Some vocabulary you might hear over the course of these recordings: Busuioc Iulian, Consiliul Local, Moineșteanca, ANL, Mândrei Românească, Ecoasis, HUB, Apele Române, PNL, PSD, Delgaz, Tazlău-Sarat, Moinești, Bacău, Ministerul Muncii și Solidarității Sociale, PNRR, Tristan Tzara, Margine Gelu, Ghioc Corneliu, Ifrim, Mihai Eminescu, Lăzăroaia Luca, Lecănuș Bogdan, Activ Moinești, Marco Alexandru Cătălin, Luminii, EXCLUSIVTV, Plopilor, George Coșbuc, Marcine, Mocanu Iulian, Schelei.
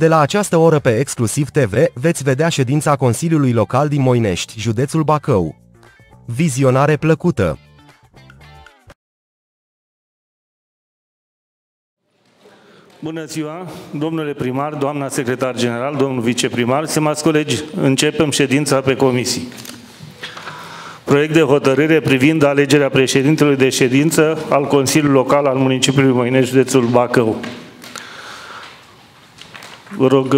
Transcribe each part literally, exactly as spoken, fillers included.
De la această oră pe Exclusiv T V veți vedea ședința Consiliului Local din Moinești, județul Bacău. Vizionare plăcută! Bună ziua, domnule primar, doamna secretar general, domnul viceprimar, stimați colegi, începem ședința pe comisii. Proiect de hotărâre privind alegerea președintelui de ședință al Consiliului Local al municipiului Moinești, județul Bacău. Vă rog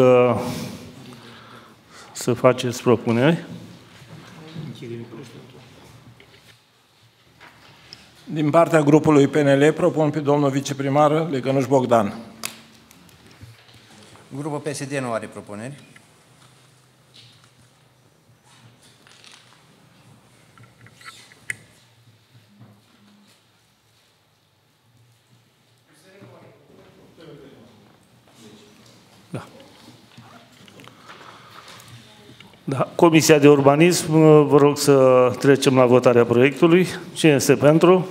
să faceți propuneri. Din partea grupului P N L propun pe domnul viceprimar Lecănuș Bogdan. Grupul P S D nu are propuneri. Da. Da. Comisia de Urbanism, vă rog să trecem la votarea proiectului. Cine este pentru?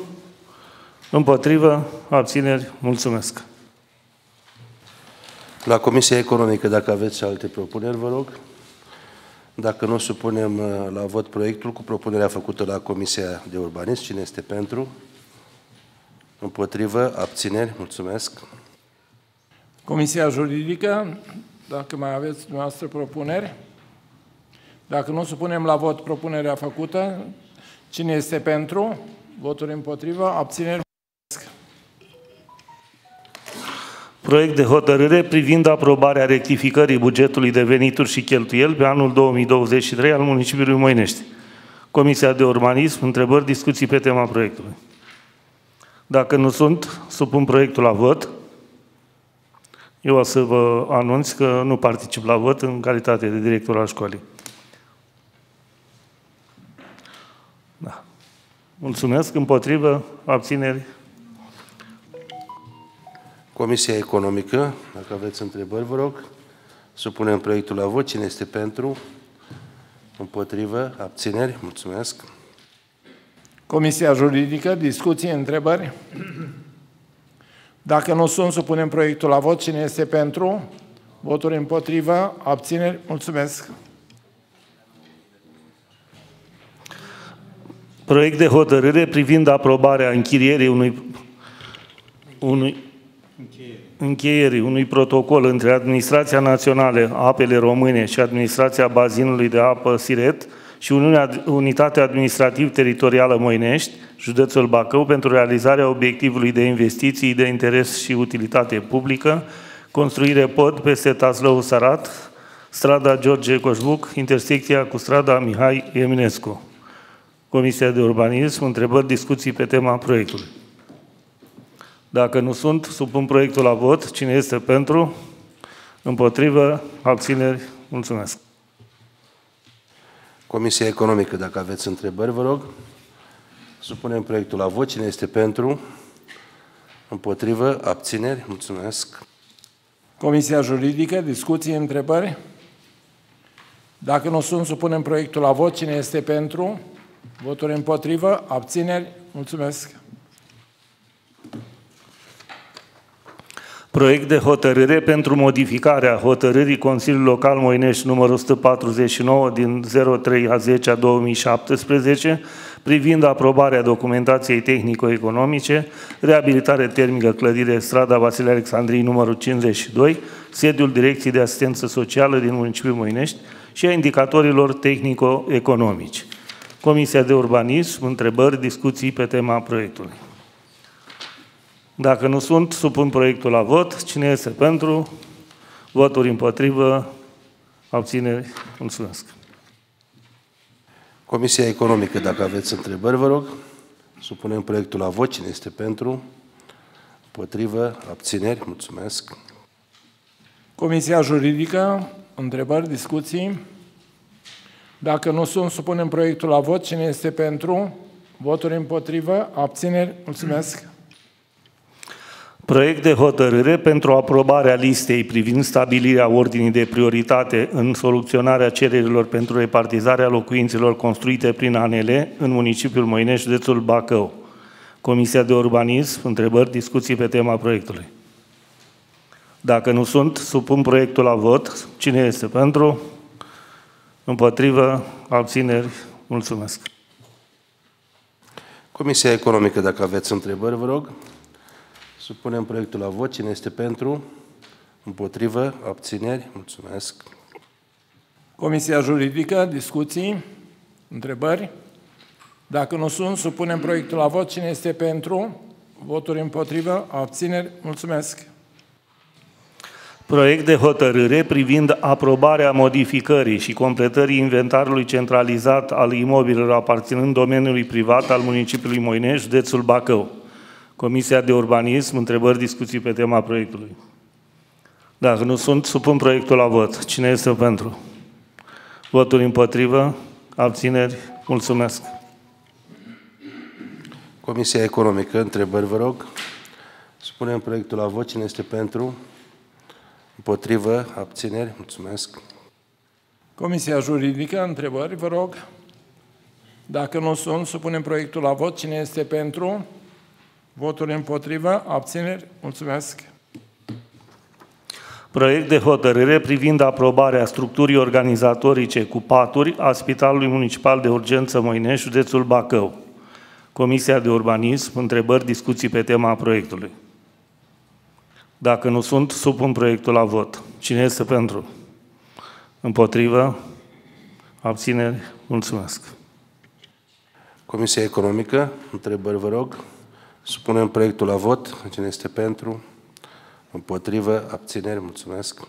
Împotrivă? Abțineri? Mulțumesc. La Comisia Economică, dacă aveți alte propuneri, vă rog. Dacă nu, supunem la vot proiectul cu propunerea făcută la Comisia de Urbanism. Cine este pentru? Împotrivă? Abțineri? Mulțumesc. Comisia Juridică, dacă mai aveți dumneavoastră propuneri. Dacă nu, supunem la vot propunerea făcută. Cine este pentru? Voturi împotrivă? Abțineri? Proiect de hotărâre privind aprobarea rectificării bugetului de venituri și cheltuieli pe anul două mii douăzeci și trei al municipiului Moinești. Comisia de Urbanism, întrebări, discuții pe tema proiectului. Dacă nu sunt, supun proiectul la vot. Eu o să vă anunț că nu particip la vot în calitate de director al școlii. Da. Mulțumesc. Împotrivă? Abțineri? Comisia Economică, dacă aveți întrebări, vă rog, supunem proiectul la vot. Cine este pentru? Împotrivă? Abțineri? Mulțumesc. Comisia Juridică, discuții, întrebări? Dacă nu sunt, supunem proiectul la vot. Cine este pentru? Voturi împotrivă? Abțineri? Mulțumesc. Proiect de hotărâre privind aprobarea închirierii unui... unui încheierii unui protocol între Administrația Națională a Apele Române și Administrația Bazinului de Apă Siret și Uniunea, Unitatea Administrativ-Teritorială Moinești, județul Bacău, pentru realizarea obiectivului de investiții de interes și utilitate publică, construire pod peste Tazlău-Sarat, strada George Coșbuc, intersecția cu strada Mihai Eminescu. Comisia de Urbanism, întrebări, discuții pe tema proiectului. Dacă nu sunt, supun proiectul la vot. Cine este pentru? Împotrivă? Abțineri? Mulțumesc. Comisia Economică, dacă aveți întrebări, vă rog. Supunem proiectul la vot. Cine este pentru? Împotrivă? Abțineri? Mulțumesc. Comisia Juridică, discuții, întrebări? Dacă nu sunt, supunem proiectul la vot. Cine este pentru? Voturi împotrivă? Abțineri? Mulțumesc. Proiect de hotărâre pentru modificarea hotărârii Consiliului Local Moinești numărul o sută patruzeci și nouă din zero trei a zece a două mii șaptesprezece privind aprobarea documentației tehnico-economice, reabilitare termică clădire strada Vasile Alecsandri numărul cincizeci și doi, sediul Direcției de Asistență Socială din municipiul Moinești și a indicatorilor tehnico-economici. Comisia de Urbanism, întrebări, discuții pe tema proiectului. Dacă nu sunt, supun proiectul la vot. Cine este pentru? Voturi împotrivă? Abțineri? Mulțumesc. Comisia Economică, dacă aveți întrebări, vă rog. Supunem proiectul la vot. Cine este pentru? Împotrivă? Abțineri? Mulțumesc. Comisia Juridică, întrebări, discuții. Dacă nu sunt, supunem proiectul la vot. Cine este pentru? Voturi împotrivă? Abțineri? Mulțumesc. Proiect de hotărâre pentru aprobarea listei privind stabilirea ordinii de prioritate în soluționarea cererilor pentru repartizarea locuințelor construite prin A N L în municipiul Moinești, județul Bacău. Comisia de Urbanism, întrebări, discuții pe tema proiectului. Dacă nu sunt, supun proiectul la vot. Cine este pentru? Împotrivă? Abțineri? Mulțumesc. Comisia Economică, dacă aveți întrebări, vă rog. Supunem proiectul la vot. Cine este pentru? Împotrivă? Abțineri? Mulțumesc. Comisia Juridică, discuții? Întrebări? Dacă nu sunt, supunem proiectul la vot. Cine este pentru? Voturi împotrivă? Abțineri? Mulțumesc. Proiect de hotărâre privind aprobarea modificării și completării inventarului centralizat al imobilelor aparținând domeniului privat al municipiului Moinești, județul Bacău. Comisia de Urbanism, întrebări, discuții pe tema proiectului. Dacă nu sunt, supun proiectul la vot. Cine este pentru? Voturi împotrivă? Abțineri? Mulțumesc. Comisia Economică, întrebări, vă rog. Supunem proiectul la vot. Cine este pentru? Împotrivă? Abțineri? Mulțumesc. Comisia Juridică, întrebări, vă rog. Dacă nu sunt, supunem proiectul la vot. Cine este pentru? Voturi împotrivă? Abțineri? Mulțumesc. Proiect de hotărâre privind aprobarea structurii organizatorice cu paturi a Spitalului Municipal de Urgență Moinești, județul Bacău. Comisia de Urbanism, întrebări, discuții pe tema proiectului. Dacă nu sunt, supun proiectul la vot. Cine este pentru? Împotrivă? Abțineri? Mulțumesc. Comisia Economică, întrebări, vă rog. Supunem proiectul la vot. Cine este pentru? Împotrivă? Abțineri? Mulțumesc.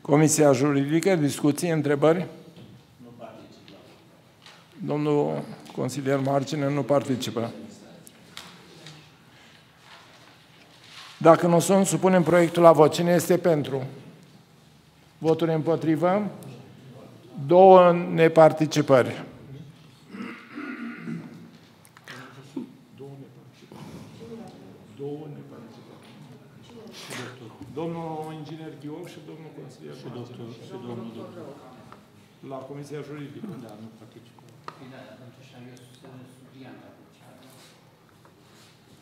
Comisia Juridică, discuții, întrebări? Nu participă. Domnul consilier Marcine nu participă. Dacă nu sunt, supunem proiectul la vot. Cine este pentru? Voturi împotrivă? Două neparticipări. Domnul inginer Ghioc și domnul consilier și doctor, și domnul doctor. La Comisia Juridică. Da, nu participă.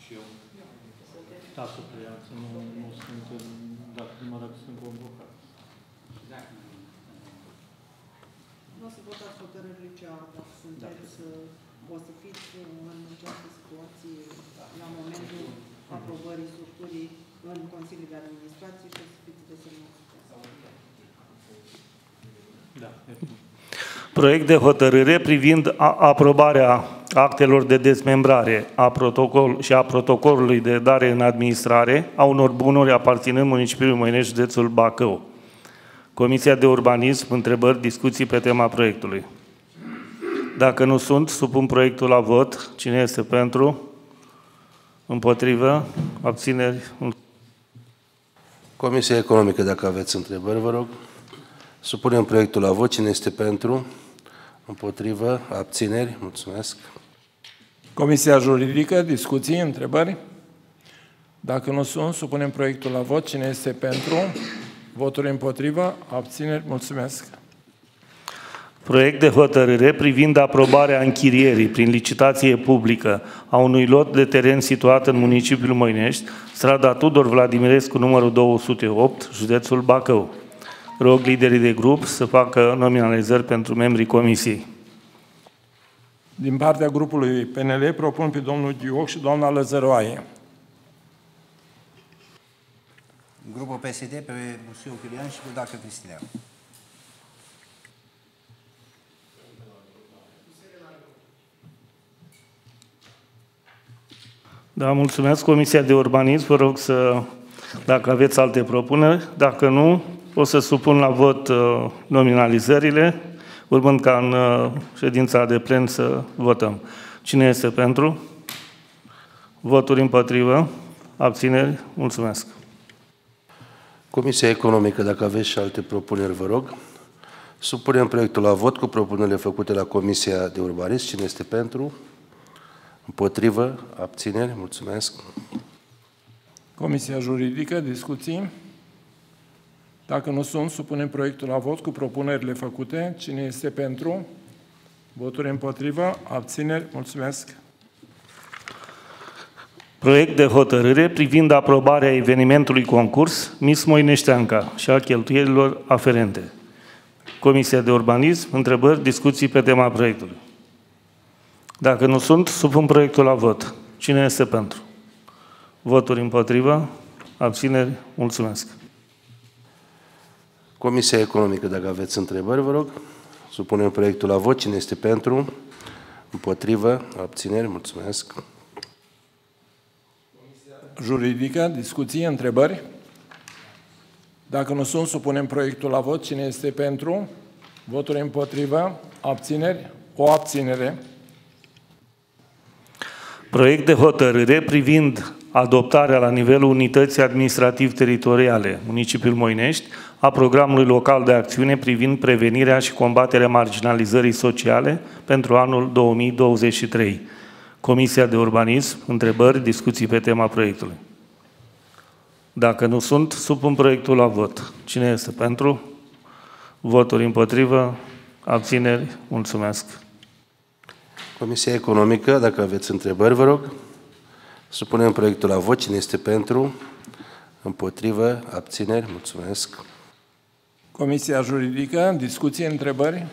Și eu. Tată prea, să nu, nu sunt, dar prima dată sunt convocat. Da. Nu o să votați hotărârile cealaltă, dacă sunteți, să, o să fiți în această situație la momentul aprobării structurii în Consiliul de Administrație și o să fiți desemnați. Da. Proiect de hotărâre privind aprobarea actelor de dezmembrare a protocol și a protocolului de dare în administrare a unor bunuri aparținând municipiului Moinești, județul Bacău. Comisia de Urbanism, întrebări, discuții pe tema proiectului. Dacă nu sunt, supun proiectul la vot. Cine este pentru? Împotrivă? Abțineri? Comisia Economică, dacă aveți întrebări, vă rog. Supunem proiectul la vot. Cine este pentru? Împotrivă? Abțineri? Mulțumesc. Comisia Juridică, discuții, întrebări? Dacă nu sunt, supunem proiectul la vot. Cine este pentru? Voturi împotrivă? Abțineri? Mulțumesc. Proiect de hotărâre privind aprobarea închirierii prin licitație publică a unui lot de teren situat în municipiul Moinești, strada Tudor Vladimirescu, numărul două sute opt, județul Bacău. Rog liderii de grup să facă nominalizări pentru membrii comisiei. Din partea grupului P N L propun pe domnul Ghioc și doamna Lăzăroaia. Grupul P S D pe Busuioc Iulian și Budacă Cristinel. Da, mulțumesc. Comisia de Urbanism, vă rog să, dacă aveți alte propuneri, dacă nu, o să supun la vot uh, nominalizările, urmând ca în uh, ședința de plen să votăm. Cine este pentru? Voturi împotrivă? Abțineri? Mulțumesc. Comisia Economică, dacă aveți și alte propuneri, vă rog. Supunem proiectul la vot cu propunerile făcute la Comisia de Urbanism. Cine este pentru? Împotrivă? Abțineri? Mulțumesc. Comisia Juridică, discuții? Dacă nu sunt, supunem proiectul la vot cu propunerile făcute. Cine este pentru? Voturi împotrivă? Abțineri? Mulțumesc. Proiect de hotărâre privind aprobarea evenimentului concurs Miss Moineșteanca și a cheltuielilor aferente. Comisia de Urbanism, întrebări, discuții pe tema proiectului. Dacă nu sunt, supun proiectul la vot. Cine este pentru? Voturi împotrivă? Abțineri? Mulțumesc. Comisia Economică, dacă aveți întrebări, vă rog. Supunem proiectul la vot. Cine este pentru? Împotrivă? Abțineri? Mulțumesc. Juridică, discuții, întrebări? Dacă nu sunt, supunem proiectul la vot. Cine este pentru? Voturi împotrivă? Abțineri? O abținere. Proiect de hotărâre privind adoptarea la nivelul unității administrativ-teritoriale, municipiul Moinești, a programului local de acțiune privind prevenirea și combaterea marginalizării sociale pentru anul două mii douăzeci și trei. Comisia de Urbanism, întrebări, discuții pe tema proiectului. Dacă nu sunt, supun proiectul la vot. Cine este pentru? Voturi împotrivă? Abțineri? Mulțumesc. Comisia Economică, dacă aveți întrebări, vă rog. Supunem proiectul la vot. Cine este pentru? Împotrivă? Abțineri? Mulțumesc. Comisia Juridică, discuții, întrebări?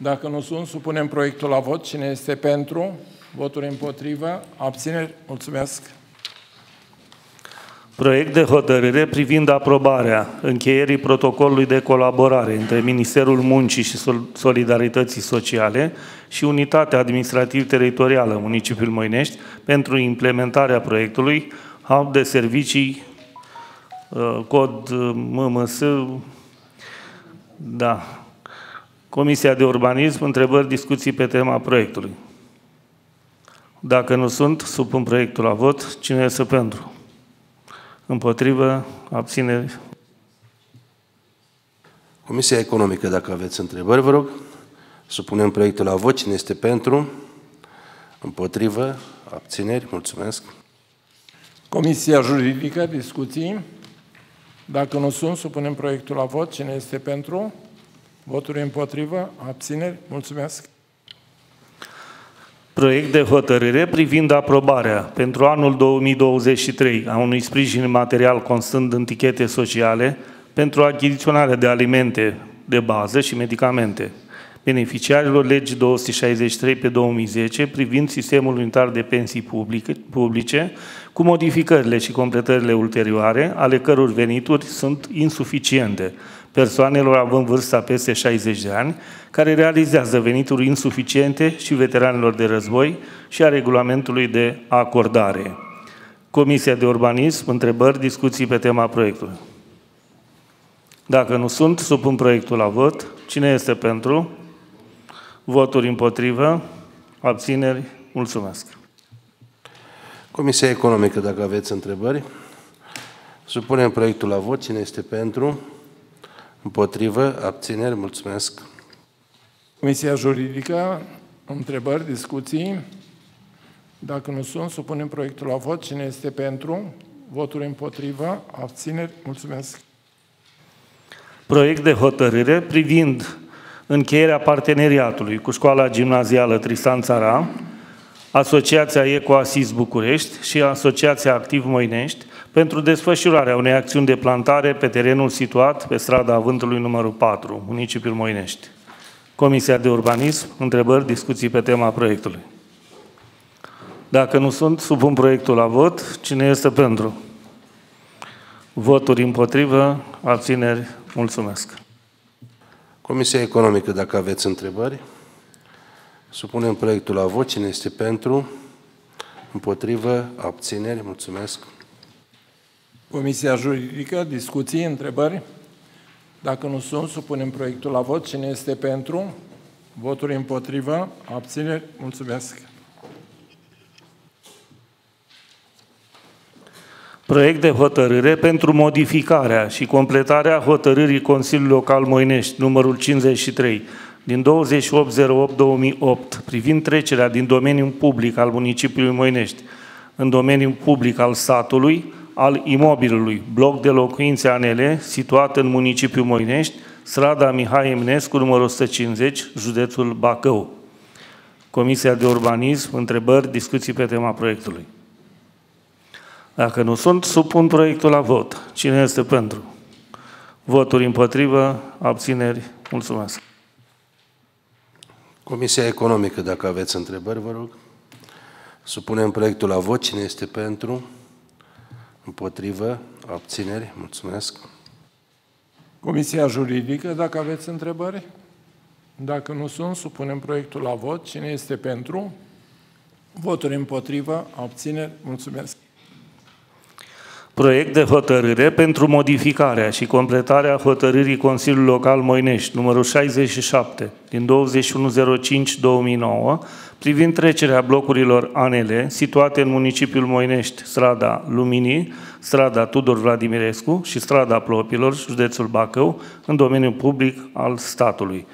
Dacă nu sunt, supunem proiectul la vot. Cine este pentru? Voturi împotrivă? Abțineri? Mulțumesc. Proiect de hotărâre privind aprobarea încheierii protocolului de colaborare între Ministerul Muncii și Solidarității Sociale și Unitatea Administrativ-Teritorială Municipiul Moinești pentru implementarea proiectului Hub de Servicii Cod M M S. Da. Comisia de Urbanism, întrebări, discuții pe tema proiectului. Dacă nu sunt, supun proiectul la vot. Cine este pentru? Împotrivă? Abțineri? Comisia Economică, dacă aveți întrebări, vă rog. Supunem proiectul la vot. Cine este pentru? Împotrivă? Abțineri? Mulțumesc. Comisia Juridică, discuții. Dacă nu sunt, supunem proiectul la vot. Cine este pentru? Voturi împotrivă? Abțineri? Mulțumesc. Proiect de hotărâre privind aprobarea pentru anul două mii douăzeci și trei a unui sprijin material constând în tichete sociale pentru achiziționarea de alimente de bază și medicamente beneficiarilor legii două sute șaizeci și trei pe două mii zece privind sistemul unitar de pensii publice cu modificările și completările ulterioare ale căror venituri sunt insuficiente persoanelor având vârsta peste șaizeci de ani, care realizează venituri insuficiente și veteranilor de război și a regulamentului de acordare. Comisia de Urbanism, întrebări, discuții pe tema proiectului. Dacă nu sunt, supun proiectul la vot. Cine este pentru? Voturi împotrivă? Abțineri? Mulțumesc. Comisia Economică, dacă aveți întrebări, supunem proiectul la vot. Cine este pentru? Împotrivă? Abțineri? Mulțumesc. Comisia Juridică, întrebări, discuții? Dacă nu sunt, supunem proiectul la vot. Cine este pentru? Voturi împotrivă? Abțineri? Mulțumesc. Proiect de hotărâre privind încheierea parteneriatului cu școala gimnazială Tristan Tzara, Asociația Ecoasis București și Asociația Activ Moinești pentru desfășurarea unei acțiuni de plantare pe terenul situat pe strada Vântului numărul patru, municipiul Moinești. Comisia de Urbanism, întrebări, discuții pe tema proiectului. Dacă nu sunt, supun proiectul la vot. Cine este pentru? Voturi împotrivă? Abțineri? Mulțumesc. Comisia Economică, dacă aveți întrebări, supunem proiectul la vot. Cine este pentru? Împotrivă? Abțineri? Mulțumesc. Comisia Juridică, discuții, întrebări? Dacă nu sunt, supunem proiectul la vot. Cine este pentru? Voturi împotrivă? Abțineri? Mulțumesc. Proiect de hotărâre pentru modificarea și completarea hotărârii Consiliului Local Moinești, numărul cincizeci și trei, din douăzeci și opt zero opt două mii opt, privind trecerea din domeniul public al municipiului Moinești în domeniul public al satului, al imobilului, bloc de locuințe A N L, situat în municipiul Moinești, strada Mihai Eminescu, numărul o sută cincizeci, județul Bacău. Comisia de Urbanism, întrebări, discuții pe tema proiectului. Dacă nu sunt, supun proiectul la vot. Cine este pentru? Voturi împotrivă, abțineri. Mulțumesc. Comisia Economică, dacă aveți întrebări, vă rog. Supunem proiectul la vot. Cine este pentru? Împotrivă, abțineri. Mulțumesc. Comisia Juridică, dacă aveți întrebări. Dacă nu sunt, supunem proiectul la vot. Cine este pentru? Voturi împotrivă, abțineri. Mulțumesc. Proiect de hotărâre pentru modificarea și completarea hotărârii Consiliului Local Moinești, numărul șaizeci și șapte, din douăzeci și unu zero cinci două mii nouă, privind trecerea blocurilor A N L situate în municipiul Moinești, strada Luminii, strada Tudor Vladimirescu și strada Plopilor, județul Bacău, în domeniul public al statului.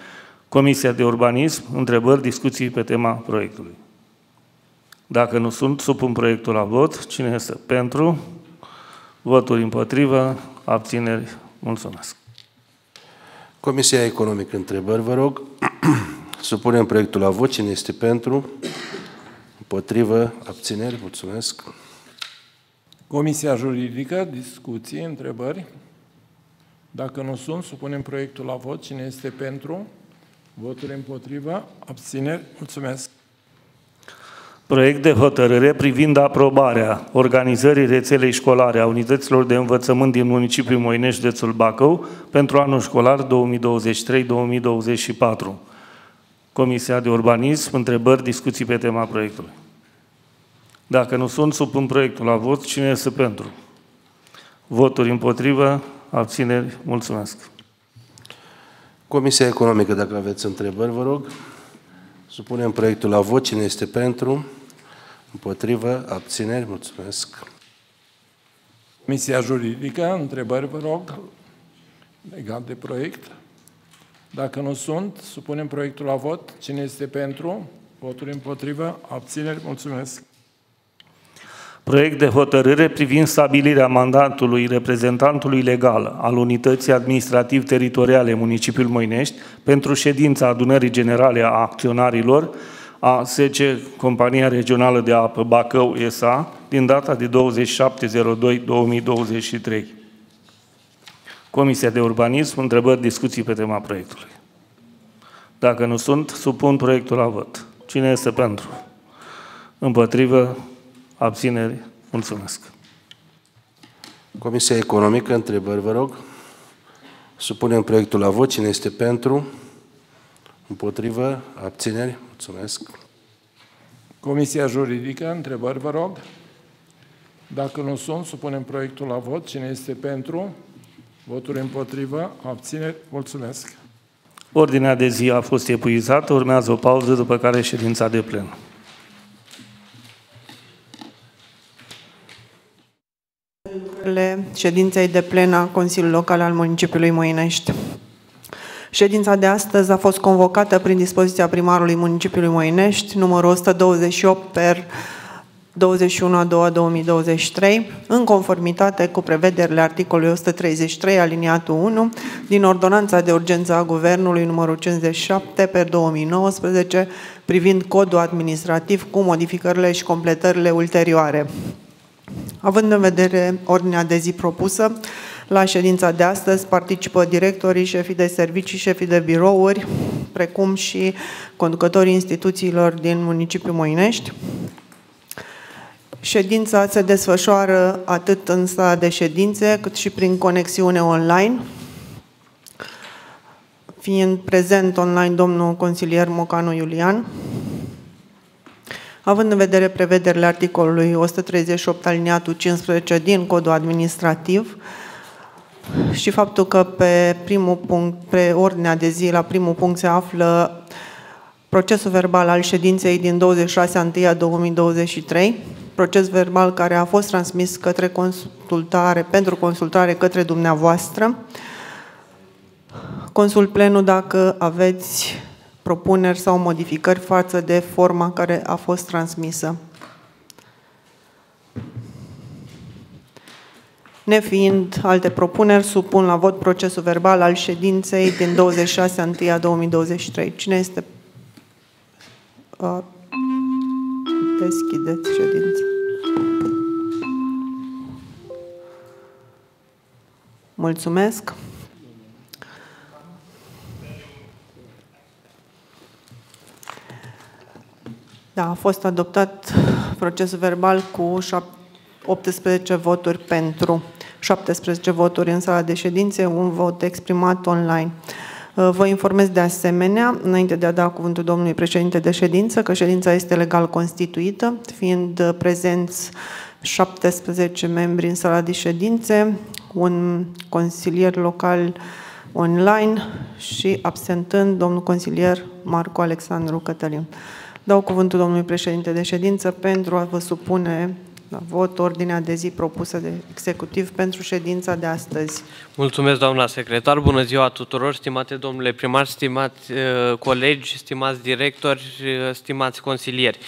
Comisia de Urbanism, întrebări, discuții pe tema proiectului. Dacă nu sunt, supun proiectul la vot. Cine este pentru? Voturi împotrivă, abțineri. Mulțumesc. Comisia Economică, întrebări, vă rog. Supunem proiectul la vot. Cine este pentru? Împotrivă, abțineri. Mulțumesc. Comisia Juridică, discuții, întrebări. Dacă nu sunt, supunem proiectul la vot. Cine este pentru? Voturi împotrivă, abțineri. Mulțumesc. Proiect de hotărâre privind aprobarea organizării rețelei școlare a unităților de învățământ din municipiul Moinești, județul Bacău, pentru anul școlar două mii douăzeci și trei două mii douăzeci și patru. Comisia de Urbanism, întrebări, discuții pe tema proiectului. Dacă nu sunt, supun proiectul la vot. Cine este pentru? Voturi împotrivă, abțineri. Mulțumesc. Comisia Economică, dacă aveți întrebări, vă rog. Supunem proiectul la vot. Cine este pentru? Împotrivă? Abțineri? Mulțumesc. Comisia Juridică, întrebări, vă rog, legat de proiect. Dacă nu sunt, supunem proiectul la vot. Cine este pentru? Voturi împotrivă? Abțineri? Mulțumesc. Proiect de hotărâre privind stabilirea mandatului reprezentantului legal al unității administrativ-teritoriale municipiul Moinești pentru ședința adunării generale a acționarilor a S C Compania Regională de Apă Bacău S A din data de douăzeci și șapte zero doi două mii douăzeci și trei. Comisia de Urbanism, întrebări, discuții pe tema proiectului. Dacă nu sunt, supun proiectul la vot. Cine este pentru? Împotrivă? Abțineri. Mulțumesc. Comisia Economică, întrebări, vă rog. Supunem proiectul la vot. Cine este pentru? Împotrivă? Abțineri. Mulțumesc. Comisia Juridică, întrebări, vă rog. Dacă nu sunt, supunem proiectul la vot. Cine este pentru? Voturi împotrivă? Abțineri. Mulțumesc. Ordinea de zi a fost epuizată. Urmează o pauză, după care ședința de plen. Ședinței de plen a Consiliului Local al municipiului Moinești. Ședința de astăzi a fost convocată prin dispoziția primarului municipiului Moinești, numărul o sută douăzeci și opt per douăzeci și unu a doua două mii douăzeci și trei, în conformitate cu prevederile articolului o sută treizeci și trei aliniatul unu din ordonanța de urgență a Guvernului numărul cincizeci și șapte per două mii nouăsprezece privind codul administrativ cu modificările și completările ulterioare. Având în vedere ordinea de zi propusă, la ședința de astăzi participă directorii, șefii de servicii, șefii de birouri, precum și conducătorii instituțiilor din municipiul Moinești. Ședința se desfășoară atât în sala de ședințe, cât și prin conexiune online, fiind prezent online domnul consilier Mocanu Iulian. Având în vedere prevederile articolului o sută treizeci și opt aliniatul cincisprezece din codul administrativ și faptul că pe, primul punct, pe ordinea de zi la primul punct se află procesul verbal al ședinței din douăzeci și șase ianuarie două mii douăzeci și trei, proces verbal care a fost transmis către consultare, pentru consultare către dumneavoastră, consult plenul dacă aveți propuneri sau modificări față de forma care a fost transmisă. Nefiind alte propuneri, supun la vot procesul verbal al ședinței din douăzeci și șase ianuarie două mii douăzeci și trei. Cine este? Deschideți ședința. Mulțumesc. Da, a fost adoptat procesul verbal cu optsprezece voturi pentru, șaptesprezece voturi în sala de ședințe, un vot exprimat online. Vă informez de asemenea, înainte de a da cuvântul domnului președinte de ședință, că ședința este legal constituită, fiind prezenți șaptesprezece membri în sala de ședințe, un consilier local online și absentând domnul consilier Marco Alexandru Cătălin. Dau cuvântul domnului președinte de ședință pentru a vă supune la vot ordinea de zi propusă de executiv pentru ședința de astăzi. Mulțumesc, doamna secretar. Bună ziua tuturor, stimate domnule primar, stimați uh, colegi, stimați directori, stimați consilieri.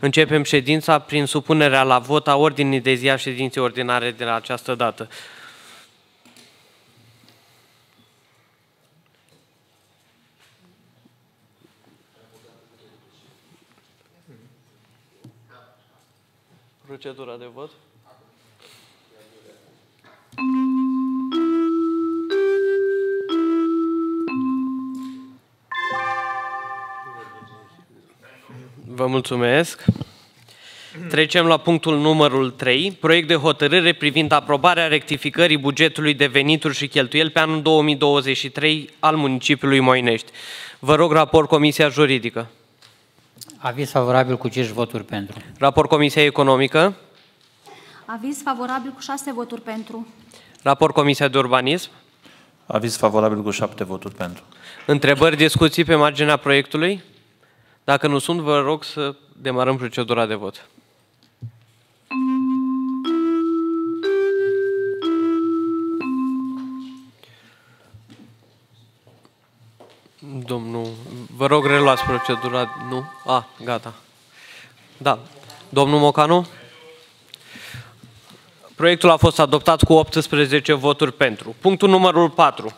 Începem ședința prin supunerea la vot a ordinii de zi a ședinței ordinare de la această dată. Procedura de vot. Vă mulțumesc. Trecem la punctul numărul trei, proiect de hotărâre privind aprobarea rectificării bugetului de venituri și cheltuieli pe anul două mii douăzeci și trei al municipiului Moinești. Vă rog raport Comisia Juridică. Aviz favorabil cu cinci voturi pentru. Raport Comisia Economică. Aviz favorabil cu șase voturi pentru. Raport Comisia de Urbanism. Aviz favorabil cu șapte voturi pentru. Întrebări, discuții pe marginea proiectului? Dacă nu sunt, vă rog să demarăm procedura de vot. Domnul, vă rog, reluați procedura, nu? A, gata. Da. Domnul Mocanu? Proiectul a fost adoptat cu optsprezece voturi pentru. Punctul numărul patru.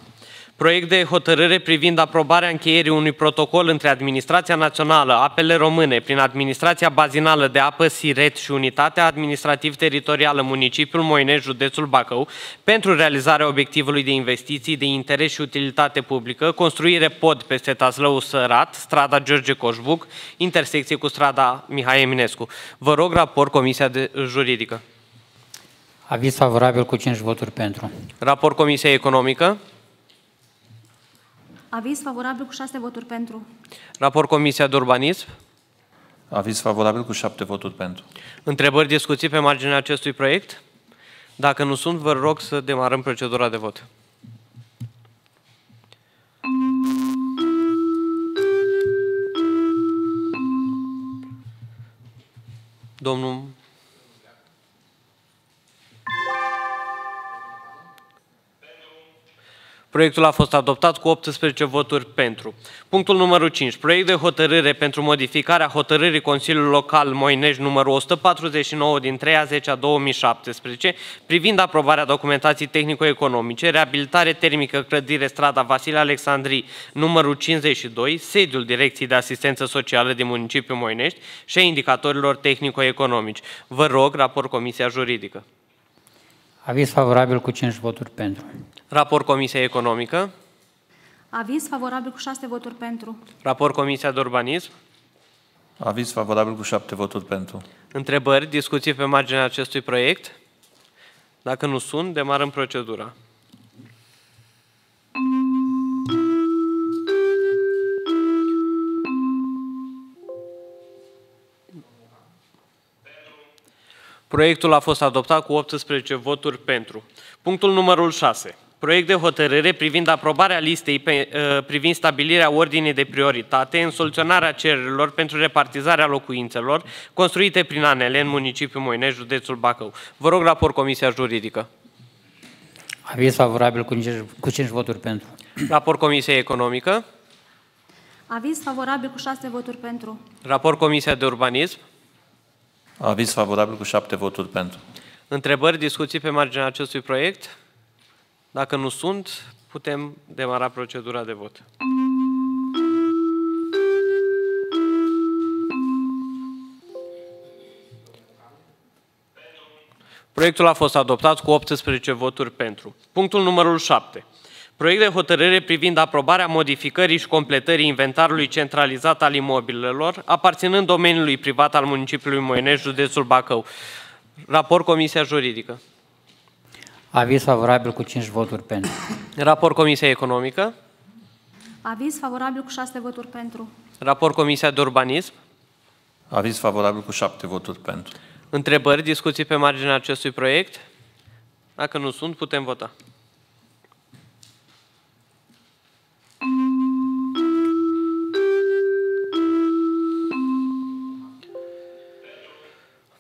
Proiect de hotărâre privind aprobarea încheierii unui protocol între Administrația Națională, Apele Române, prin Administrația Bazinală de Apă Siret și Unitatea Administrativ-Teritorială Municipiul Moinești, Județul Bacău, pentru realizarea obiectivului de investiții de interes și utilitate publică, construire pod peste Tazlău-Sarat, strada George Coșbuc, intersecție cu strada Mihai Eminescu. Vă rog raport Comisia Juridică. Aviz favorabil cu cinci voturi pentru. Raport Comisia Economică. Aviz favorabil cu șase voturi pentru. Raport Comisia de Urbanism. Aviz favorabil cu șapte voturi pentru. Întrebări, discuții pe marginea acestui proiect? Dacă nu sunt, vă rog să demarăm procedura de vot. Domnul... Proiectul a fost adoptat cu optsprezece voturi pentru. Punctul numărul cinci. Proiect de hotărâre pentru modificarea hotărârii Consiliului Local Moinești numărul o sută patruzeci și nouă din treizeci a două mii șaptesprezece privind aprobarea documentației tehnico-economice, reabilitare termică clădire strada Vasile Alecsandri numărul cincizeci și doi, sediul Direcției de Asistență Socială din municipiul Moinești și a indicatorilor tehnico-economici. Vă rog, raport Comisia Juridică. Aviz favorabil cu cinci voturi pentru. Raport Comisia Economică. Aviz favorabil cu șase voturi pentru. Raport Comisia de Urbanism. Aviz favorabil cu șapte voturi pentru. Întrebări, discuții pe marginea acestui proiect? Dacă nu sunt, demarăm procedura. Proiectul a fost adoptat cu optsprezece voturi pentru. Punctul numărul șase. Proiect de hotărâre privind aprobarea listei pe, privind stabilirea ordinii de prioritate în soluționarea cererilor pentru repartizarea locuințelor construite prin A N L în municipiul Moinești, județul Bacău. Vă rog raport Comisia Juridică. Aviz favorabil cu cinci, cu cinci voturi pentru. Raport Comisia Economică. Aviz favorabil cu șase voturi pentru. Raport Comisia de Urbanism. Aviz favorabil cu șapte voturi pentru. Întrebări, discuții pe marginea acestui proiect? Dacă nu sunt, putem demara procedura de vot. Proiectul a fost adoptat cu optsprezece voturi pentru. Punctul numărul șapte. Proiect de hotărâre privind aprobarea modificării și completării inventarului centralizat al imobilelor, aparținând domeniului privat al municipiului Moinești, județul Bacău. Raport Comisia Juridică. Aviz favorabil cu cinci voturi pentru. Raport Comisia Economică. Aviz favorabil cu șase voturi pentru. Raport Comisia de Urbanism. Aviz favorabil cu șapte voturi pentru. Întrebări, discuții pe marginea acestui proiect? Dacă nu sunt, putem vota.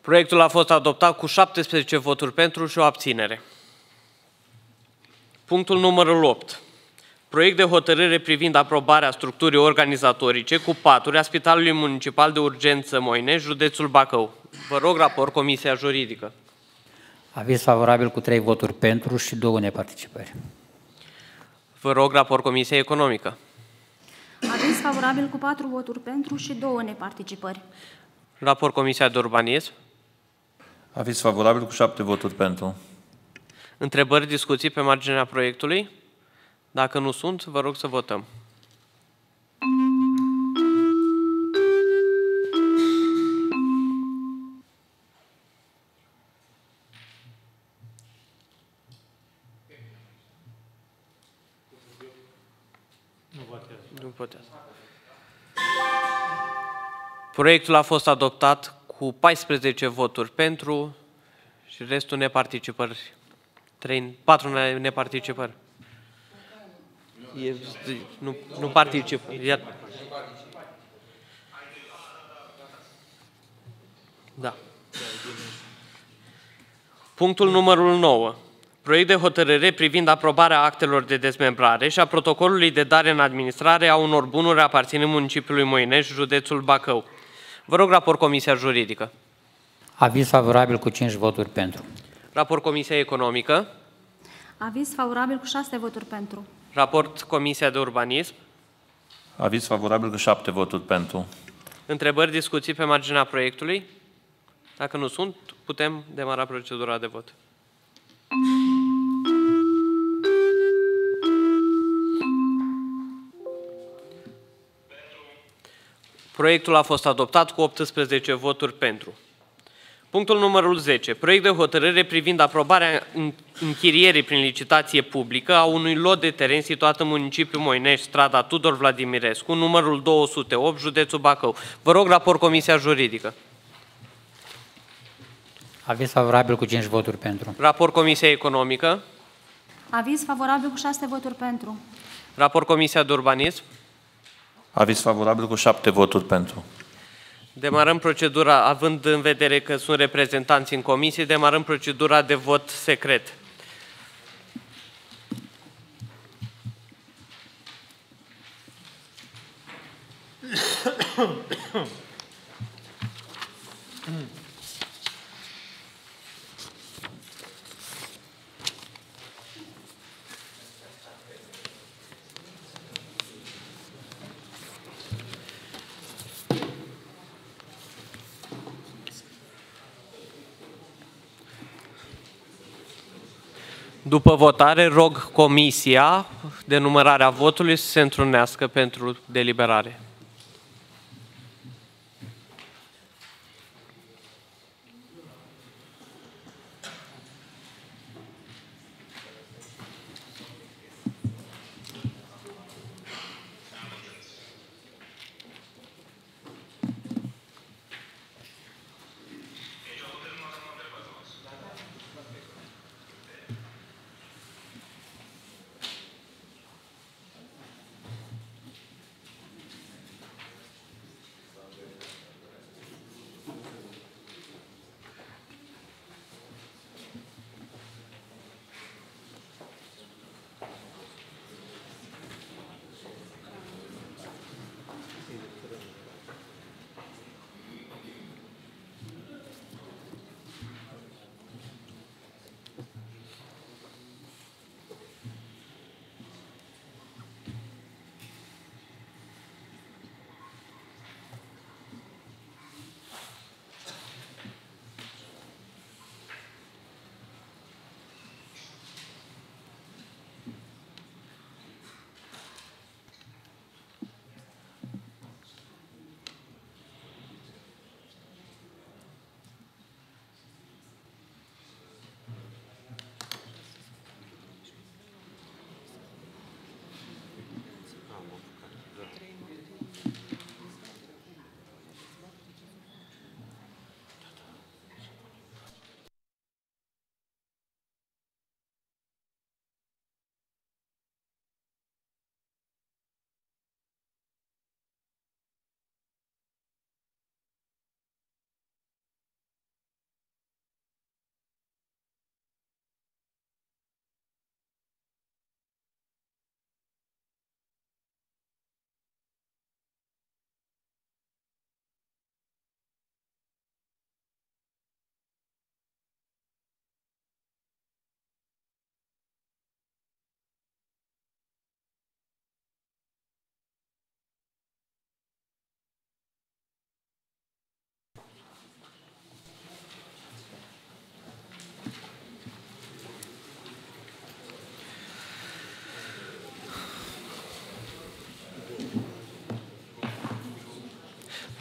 Proiectul a fost adoptat cu șaptesprezece voturi pentru și o abținere. Punctul numărul opt. Proiect de hotărâre privind aprobarea structurii organizatorice cu paturi a Spitalului Municipal de Urgență Moinești, județul Bacău. Vă rog, raport Comisia Juridică. Aviz favorabil cu trei voturi pentru și două neparticipări. Vă rog, raport Comisia Economică. Aviz favorabil cu patru voturi pentru și două neparticipări. Raport Comisia de Urbanism. Aviz favorabil cu șapte voturi pentru. Întrebări, discuții pe marginea proiectului? Dacă nu sunt, vă rog să votăm. Nu votează. Nu votează. Proiectul a fost adoptat cu paisprezece voturi pentru și restul neparticipări. patru neparticipări. E, nu, nu particip. Iar... Da. Punctul numărul nouă. Proiect de hotărâre privind aprobarea actelor de dezmembrare și a protocolului de dare în administrare a unor bunuri aparținând municipiului Moinești, județul Bacău. Vă rog, raport Comisia Juridică. Aviz favorabil cu cinci voturi pentru. Raport Comisia Economică. Aviz favorabil cu șase voturi pentru. Raport Comisia de Urbanism. Aviz favorabil cu șapte voturi pentru. Întrebări, discuții pe marginea proiectului? Dacă nu sunt, putem demara procedura de vot. Proiectul a fost adoptat cu optsprezece voturi pentru. Punctul numărul zece. Proiect de hotărâre privind aprobarea închirierii prin licitație publică a unui lot de teren situat în municipiul Moinești, strada Tudor Vladimirescu, numărul două sute opt, județul Bacău. Vă rog, raport Comisia Juridică. Aviz favorabil cu cinci voturi pentru. Raport Comisia Economică. Aviz favorabil cu șase voturi pentru. Raport Comisia de Urbanism. Aviz favorabil cu șapte voturi pentru. Demarăm procedura, având în vedere că sunt reprezentanți în comisie, demarăm procedura de vot secret. După votare, rog Comisia de numărare a votului să se întrunească pentru deliberare.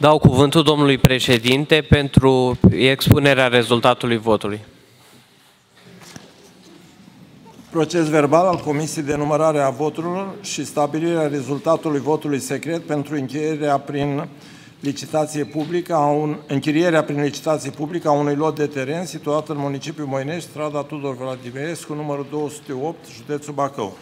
Dau cuvântul domnului președinte pentru expunerea rezultatului votului. Proces verbal al Comisiei de numărare a voturilor și stabilirea rezultatului votului secret pentru încheierea prin licitație publică a un, închirierea prin licitație publică a unui lot de teren situat în municipiul Moinești, strada Tudor Vladimirescu, numărul două sute opt, județul Bacău.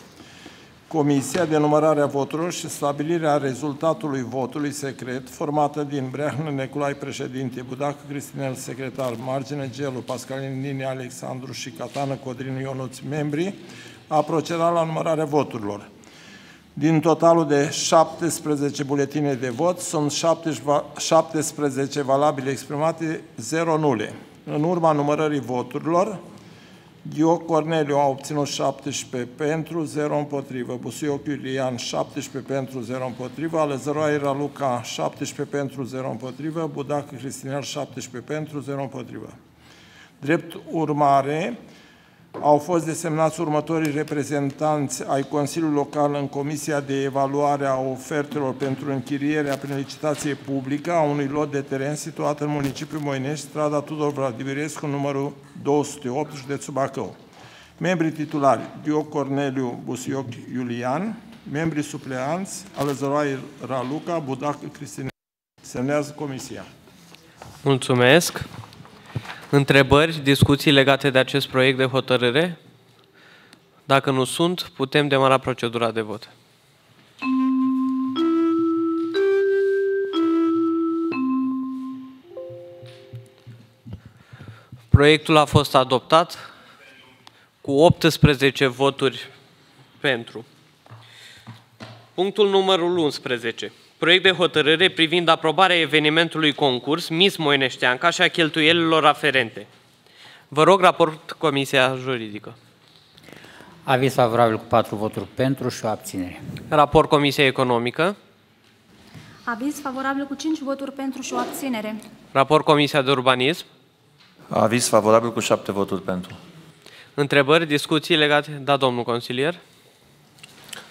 Comisia de numărare a voturilor și stabilirea rezultatului votului secret, formată din Breanu Neculai, președinte, Budacă Cristinel, secretar, Margine Gelu, Pascalin Nini, Alexandru și Catană Codrin Ionuț, membri, a procedat la numărarea voturilor. Din totalul de șaptesprezece buletine de vot, sunt șaptesprezece valabile exprimate, zero nule. În urma numărării voturilor, Ghioc Corneliu a obținut șaptesprezece pentru, zero împotrivă. Busuioc Iulian șaptesprezece pentru, zero împotrivă. Lăzăroaia Luca șaptesprezece pentru, zero împotrivă. Budacă Cristinel șaptesprezece pentru, zero împotrivă. Drept urmare, au fost desemnați următorii reprezentanți ai Consiliului Local în Comisia de Evaluare a Ofertelor pentru închirierea prin licitație publică a unui lot de teren situat în municipiul Moinești, strada Tudor Vladimirescu, numărul două sute opt, județul Bacău. Membrii titulari, Ghioc Corneliu, Busuioc Iulian, membrii supleanți, Lăzăroaia Luca, Budacă Cristinel. Semnează Comisia. Mulțumesc! Întrebări, discuții legate de acest proiect de hotărâre? Dacă nu sunt, putem demara procedura de vot. Proiectul a fost adoptat cu optsprezece voturi pentru. Punctul numărul unsprezece. Proiect de hotărâre privind aprobarea evenimentului concurs Miss Moineșteanca și a cheltuielilor aferente. Vă rog, raport Comisia Juridică. Aviz favorabil cu patru voturi pentru și o abținere. Raport Comisia Economică. Aviz favorabil cu cinci voturi pentru și o abținere. Raport Comisia de Urbanism. Aviz favorabil cu șapte voturi pentru. Întrebări, discuții legate? Da, domnul consilier.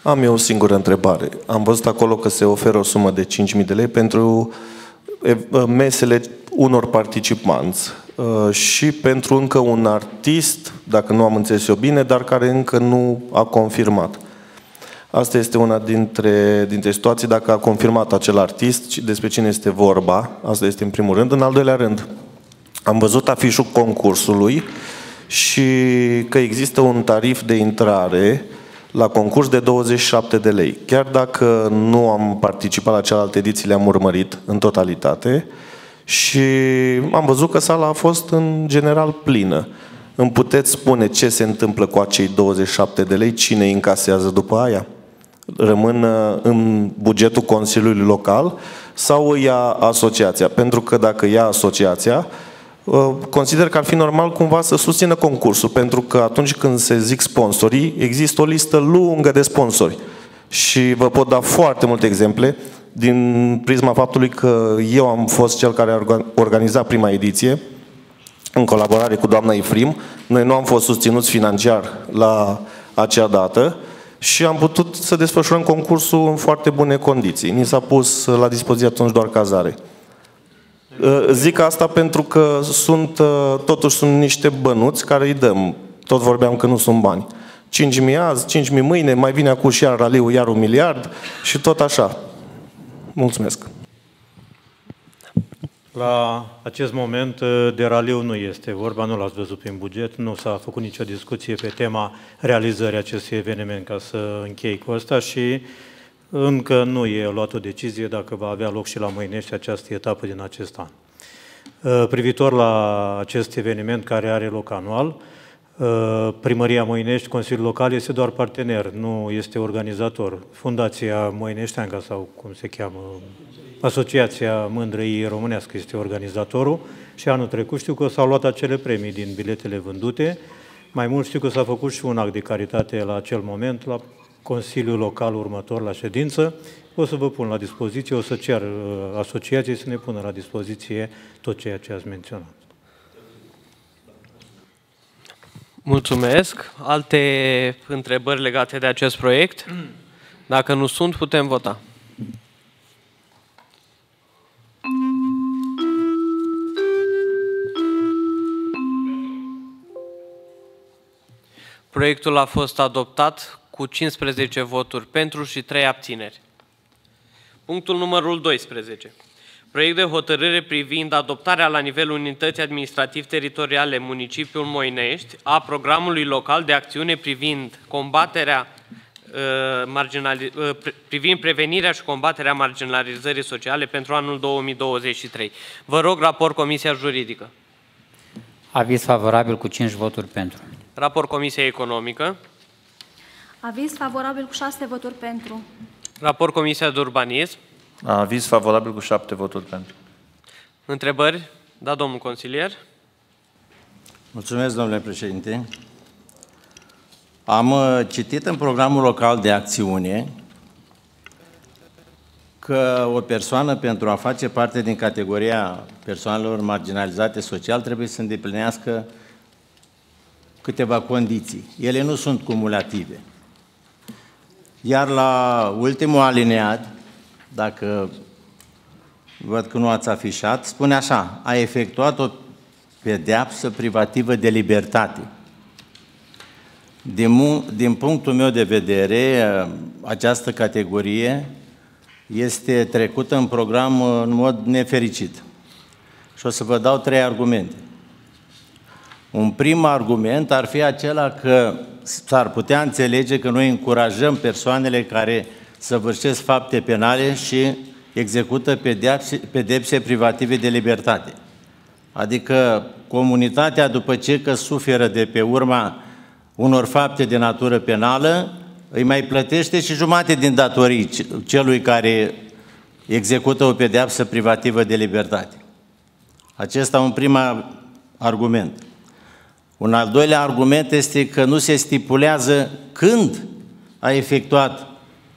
Am eu o singură întrebare. Am văzut acolo că se oferă o sumă de cinci mii de lei pentru mesele unor participanți și pentru încă un artist, dacă nu am înțeles eu bine, dar care încă nu a confirmat. Asta este una dintre, dintre situații, dacă a confirmat acel artist, despre cine este vorba. Asta este în primul rând. În al doilea rând, am văzut afișul concursului și că există un tarif de intrare la concurs de douăzeci și șapte de lei. Chiar dacă nu am participat la celelalte ediții, le-am urmărit în totalitate și am văzut că sala a fost în general plină. Îmi puteți spune ce se întâmplă cu acei douăzeci și șapte de lei? Cine îi încasează după aia? Rămân în bugetul Consiliului Local sau îi ia asociația? Pentru că dacă ia asociația, consider că ar fi normal cumva să susțină concursul, pentru că atunci când se zic sponsorii, există o listă lungă de sponsori și vă pot da foarte multe exemple din prisma faptului că eu am fost cel care a organizat prima ediție în colaborare cu doamna Ifrim. Noi nu am fost susținuți financiar la acea dată și am putut să desfășurăm concursul în foarte bune condiții. Ni s-a pus la dispoziție atunci doar cazare. Zic asta pentru că sunt, totuși sunt niște bănuți care îi dăm. Tot vorbeam că nu sunt bani. cinci mii azi, cinci mii mâine, mai vine acum și iar raliul, iar un miliard și tot așa. Mulțumesc. La acest moment de raliu nu este vorba, nu l-ați văzut prin buget, nu s-a făcut nicio discuție pe tema realizării acestui eveniment, ca să închei cu asta, și încă nu e luat o decizie dacă va avea loc și la Moinești această etapă din acest an. Privitor la acest eveniment care are loc anual, Primăria Moinești, Consiliul Local, este doar partener, nu este organizator. Fundația Moineșteanca, sau cum se cheamă, Asociația Mândrei Românească este organizatorul și anul trecut știu că s-au luat acele premii din biletele vândute. Mai mult știu că s-a făcut și un act de caritate la acel moment, la Consiliul Local următor, la ședință. O să vă pun la dispoziție, o să cer asociației să ne pună la dispoziție tot ceea ce ați menționat. Mulțumesc. Alte întrebări legate de acest proiect? Dacă nu sunt, putem vota. Proiectul a fost adoptat cu cincisprezece voturi pentru și trei abțineri. Punctul numărul doisprezece. Proiect de hotărâre privind adoptarea la nivelul unității administrativ-teritoriale municipiul Moinești a programului local de acțiune privind combaterea privind prevenirea și combaterea marginalizării sociale pentru anul două mii douăzeci și trei. Vă rog, raport Comisia Juridică. Aviz favorabil cu cinci voturi pentru. Raport Comisia Economică. Aviz favorabil cu șase voturi pentru. Raport Comisia de Urbanism. Aviz favorabil cu șapte voturi pentru. Întrebări? Da, domnul consilier. Mulțumesc, domnule președinte. Am citit în programul local de acțiune că o persoană, pentru a face parte din categoria persoanelor marginalizate social, trebuie să îndeplinească câteva condiții. Ele nu sunt cumulative. Iar la ultimul alineat, dacă văd că nu ați afișat, spune așa: a efectuat o pedeapsă privativă de libertate. Din, din punctul meu de vedere, această categorie este trecută în program în mod nefericit. Și o să vă dau trei argumente. Un prim argument ar fi acela că s-ar putea înțelege că noi încurajăm persoanele care săvârșesc fapte penale și execută pedepse, pedepse privative de libertate. Adică comunitatea, după ce că suferă de pe urma unor fapte de natură penală, îi mai plătește și jumate din datorii celui care execută o pedeapsă privativă de libertate. Acesta e un prim argument. Un al doilea argument este că nu se stipulează când a efectuat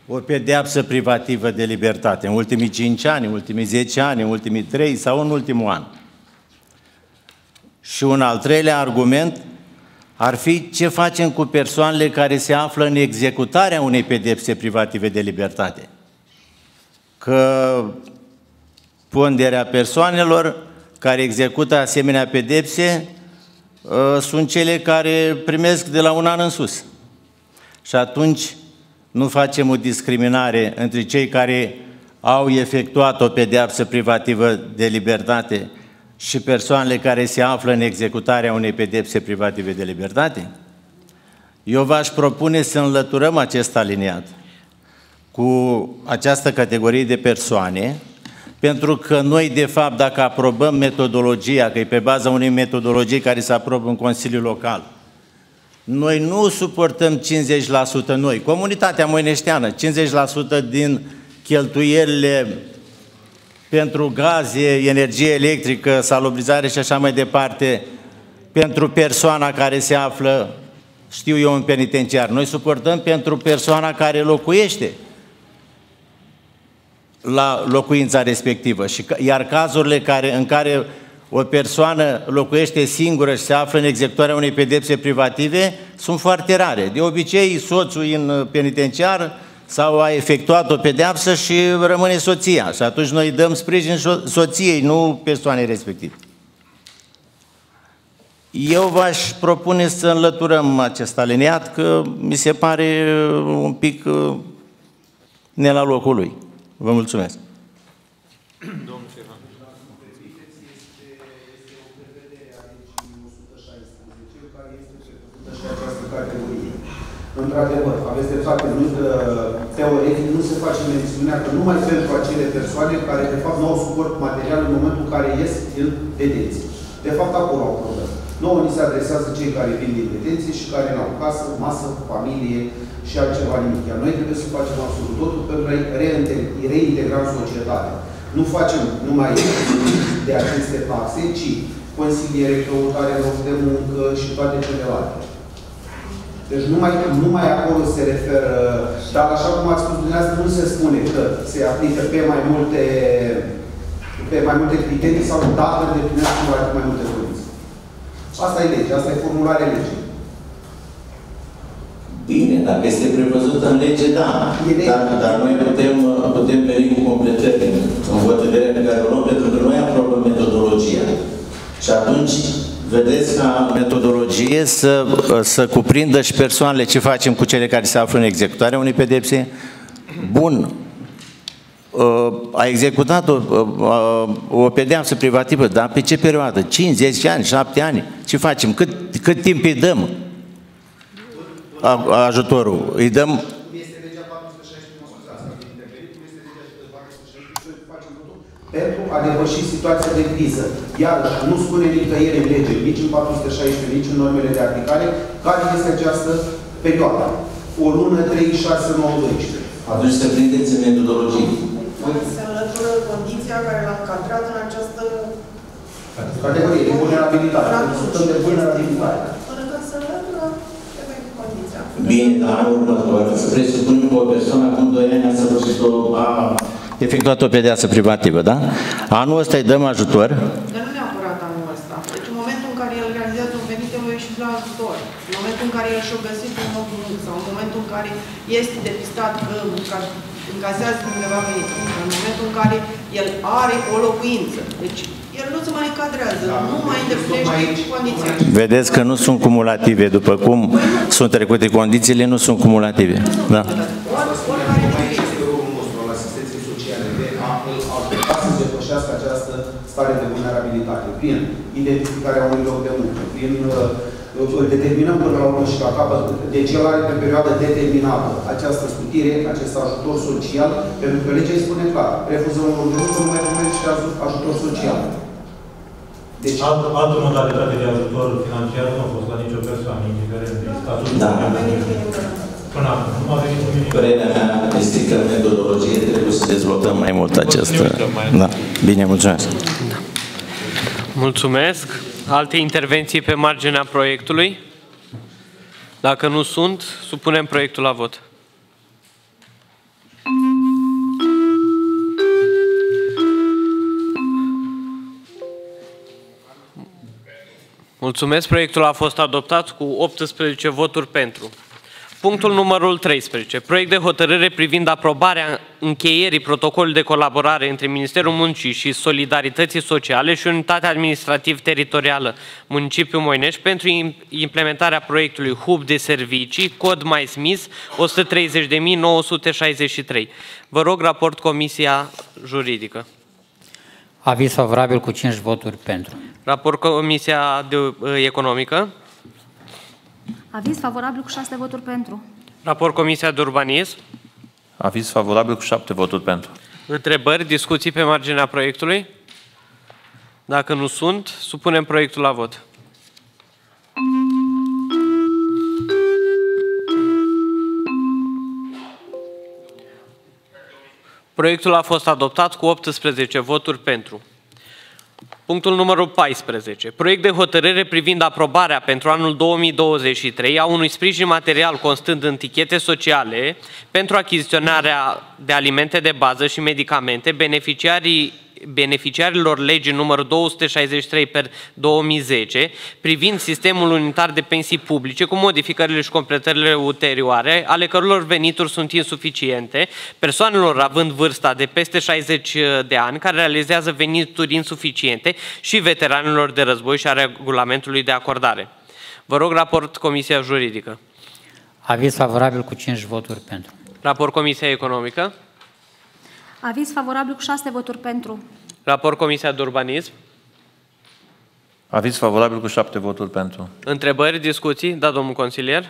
o pedeapsă privativă de libertate, în ultimii cinci ani, în ultimii zece ani, în ultimii trei sau în ultimul an. Și un al treilea argument ar fi ce facem cu persoanele care se află în executarea unei pedepse privative de libertate. Că ponderea persoanelor care execută asemenea pedepse sunt cele care primesc de la un an în sus. Și atunci nu facem o discriminare între cei care au efectuat o pedeapsă privativă de libertate și persoanele care se află în executarea unei pedepse privative de libertate? Eu v-aș propune să înlăturăm acest aliniat cu această categorie de persoane, pentru că noi, de fapt, dacă aprobăm metodologia, că e pe baza unei metodologii care se aprobă în Consiliul Local, noi nu suportăm cincizeci la sută noi, comunitatea moineșteană, cincizeci la sută din cheltuielile pentru gaze, energie electrică, salubrizare și așa mai departe, pentru persoana care se află, știu eu, în penitenciar. Noi suportăm pentru persoana care locuiește la locuința respectivă. Și, iar cazurile care, în care o persoană locuiește singură și se află în executarea unei pedepse privative sunt foarte rare. De obicei, soțul e în penitenciar sau a efectuat o pedeapsă și rămâne soția. Și atunci noi dăm sprijin soției, nu persoanei respective. Eu v-aș propune să înlăturăm acest aliniat, că mi se pare un pic ne la locul lui. Vă mulțumesc. Domnul Șerhan. Este o prevedere a legii o sută șaisprezece care este prevăzută și această categorie. Într-adevăr, aveți dreptate, teoretic nu se face mențiunea că numai pentru acele persoane care de fapt nu au suport material în momentul în care ies din detenție. De fapt, acolo au probleme. Nouă ni se adresează cei care vin din detenție și care n-au casă, masă, familie și altceva nimic. Iar noi trebuie să facem absolut totul pentru a-i reintegra în societate. Nu facem numai de aceste taxe, ci consiliere, căutare, loc de muncă și toate celelalte. Deci numai, numai acolo se referă, dar așa cum ați spus dumneavoastră, nu se spune că se aplică pe mai multe, pe mai multe criterii sau dacă deplinesc cu mai multe condiții. Asta e legea, asta e formularea legii. Bine, dacă este prevăzută în lege, da. Dar, dar noi putem, putem veni cu completări în hotărârea pe care o luăm, pentru că noi aprobăm metodologia. Și atunci vedeți ca metodologie să, să cuprindă și persoanele, ce facem cu cele care se află în executarea unei pedepse. Bun, a executat o, o pedeapsă privativă, dar pe ce perioadă? cinci, zece ani, șapte ani? Ce facem? Cât, cât timp îi dăm ajutorul? Îi dăm... pentru a depăși situația de criză. Iarăși, nu spune nicăieri în lege, nici în patru sute șaisprezece, nici în normele de aplicare, care este această perioadă. O lună, trei, șase, nouă, doisprezece. Atunci se prindeți în metodologie. Se înlătură condiția care l-a încadrat în această categorie de vulnerabilitate. Până când se înlătură, efectiv, condiția. Bine, dar următor. Presupunem că o persoană acum doi ani a săvârșit o... efectuat o pedeapsă privativă, da? Anul ăsta îi dăm ajutor. Dar nu neapărat anul ăsta. Deci în momentul în care el realizează un venit, el o ieșit la ajutor. În momentul în care el și-o găsit un loc de muncă, sau în momentul în care este depistat că încasează undeva venit, în momentul în care el are o locuință. Deci el nu se mai cadrează, da, nu mai îndeplinește condițiile. Vedeți că nu sunt cumulative. După cum păi, sunt trecute condițiile, nu sunt cumulative. Nu da. De vulnerabilitate, prin identificarea unui loc de muncă, prin uh, determinăm până la urmă și la capăt. Deci el are pe perioadă determinată această scutire, acest ajutor social, pentru că legea îi spune clar, refuză un loc de muncă, nu mai primește ajutor social. Deci... Alt, altă modalitate de ajutor financiar nu a fost la nicio persoană, indiferent de statul. Da. Până acum, nu a venit nimic. Părerea mea este că metodologie trebuie să dezvoltăm mai mult această... Da. Bine, mulțumesc. Mulțumesc. Alte intervenții pe marginea proiectului? Dacă nu sunt, supunem proiectul la vot. Mulțumesc. Proiectul a fost adoptat cu optsprezece voturi pentru. Punctul numărul treisprezece. Proiect de hotărâre privind aprobarea încheierii protocolului de colaborare între Ministerul Muncii și Solidarității Sociale și Unitatea Administrativ-Teritorială Municipiul Moinești pentru implementarea proiectului Hub de Servicii, cod mai Smith, o sută treizeci de mii nouă sute șaizeci și trei. Vă rog, raport Comisia Juridică. Aviz favorabil cu cinci voturi pentru. Raport Comisia Economică. Aviz favorabil cu șase voturi pentru. Raport Comisia de Urbanism. Aviz favorabil cu șapte voturi pentru. Întrebări, discuții pe marginea proiectului? Dacă nu sunt, supunem proiectul la vot. Proiectul a fost adoptat cu optsprezece voturi pentru. Punctul numărul paisprezece. Proiect de hotărâre privind aprobarea pentru anul două mii douăzeci și trei a unui sprijin material constând în tichete sociale pentru achiziționarea de alimente de bază și medicamente beneficiarii, beneficiarilor legii numărul două sute șaizeci și trei pe două mii zece privind sistemul unitar de pensii publice cu modificările și completările ulterioare ale căror venituri sunt insuficiente, persoanelor având vârsta de peste șaizeci de ani care realizează venituri insuficiente și veteranilor de război și a regulamentului de acordare. Vă rog, raport Comisia Juridică. Aviz favorabil cu cinci voturi pentru. Raport Comisia Economică. Aviz favorabil cu șase voturi pentru. Raport Comisia de Urbanism. Aviz favorabil cu șapte voturi pentru. Întrebări, discuții? Da, domnul consilier.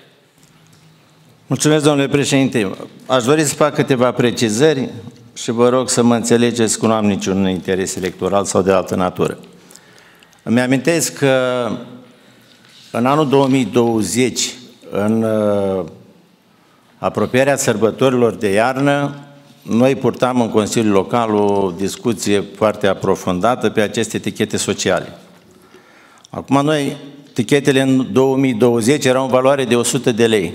Mulțumesc, domnule președinte. Aș dori să fac câteva precizări și vă rog să mă înțelegeți că nu am niciun interes electoral sau de altă natură. Îmi amintesc că în anul două mii douăzeci, în apropierea sărbătorilor de iarnă, noi purtam în Consiliul Local o discuție foarte aprofundată pe aceste etichete sociale. Acum noi, etichetele în două mii douăzeci erau în valoare de o sută de lei.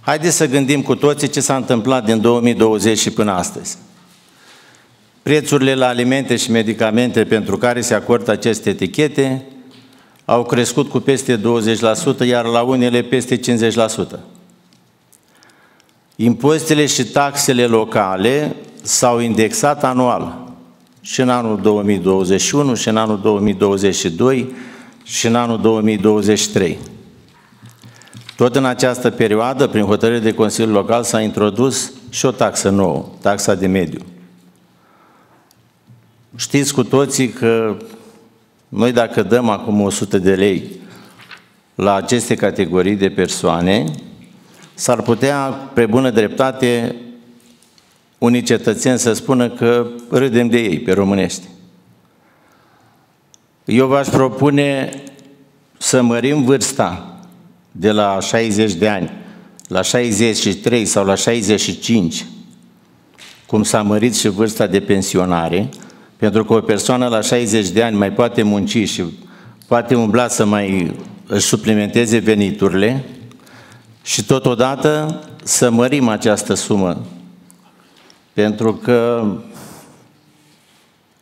Haideți să gândim cu toții ce s-a întâmplat din două mii douăzeci și până astăzi. Prețurile la alimente și medicamente pentru care se acordă aceste etichete au crescut cu peste douăzeci la sută, iar la unele peste cincizeci la sută. Impozitele și taxele locale s-au indexat anual și în anul două mii douăzeci și unu și în anul două mii douăzeci și doi și în anul două mii douăzeci și trei. Tot în această perioadă, prin hotărâre de Consiliul Local, s-a introdus și o taxă nouă, taxa de mediu. Știți cu toții că noi dacă dăm acum o sută de lei la aceste categorii de persoane, s-ar putea, pe bună dreptate, unii cetățeni să spună că râdem de ei, pe românești. Eu v-aș propune să mărim vârsta de la șaizeci de ani, la șaizeci și trei sau la șaizeci și cinci, cum s-a mărit și vârsta de pensionare, pentru că o persoană la șaizeci de ani mai poate munci și poate umbla să mai își suplimenteze veniturile și totodată să mărim această sumă. Pentru că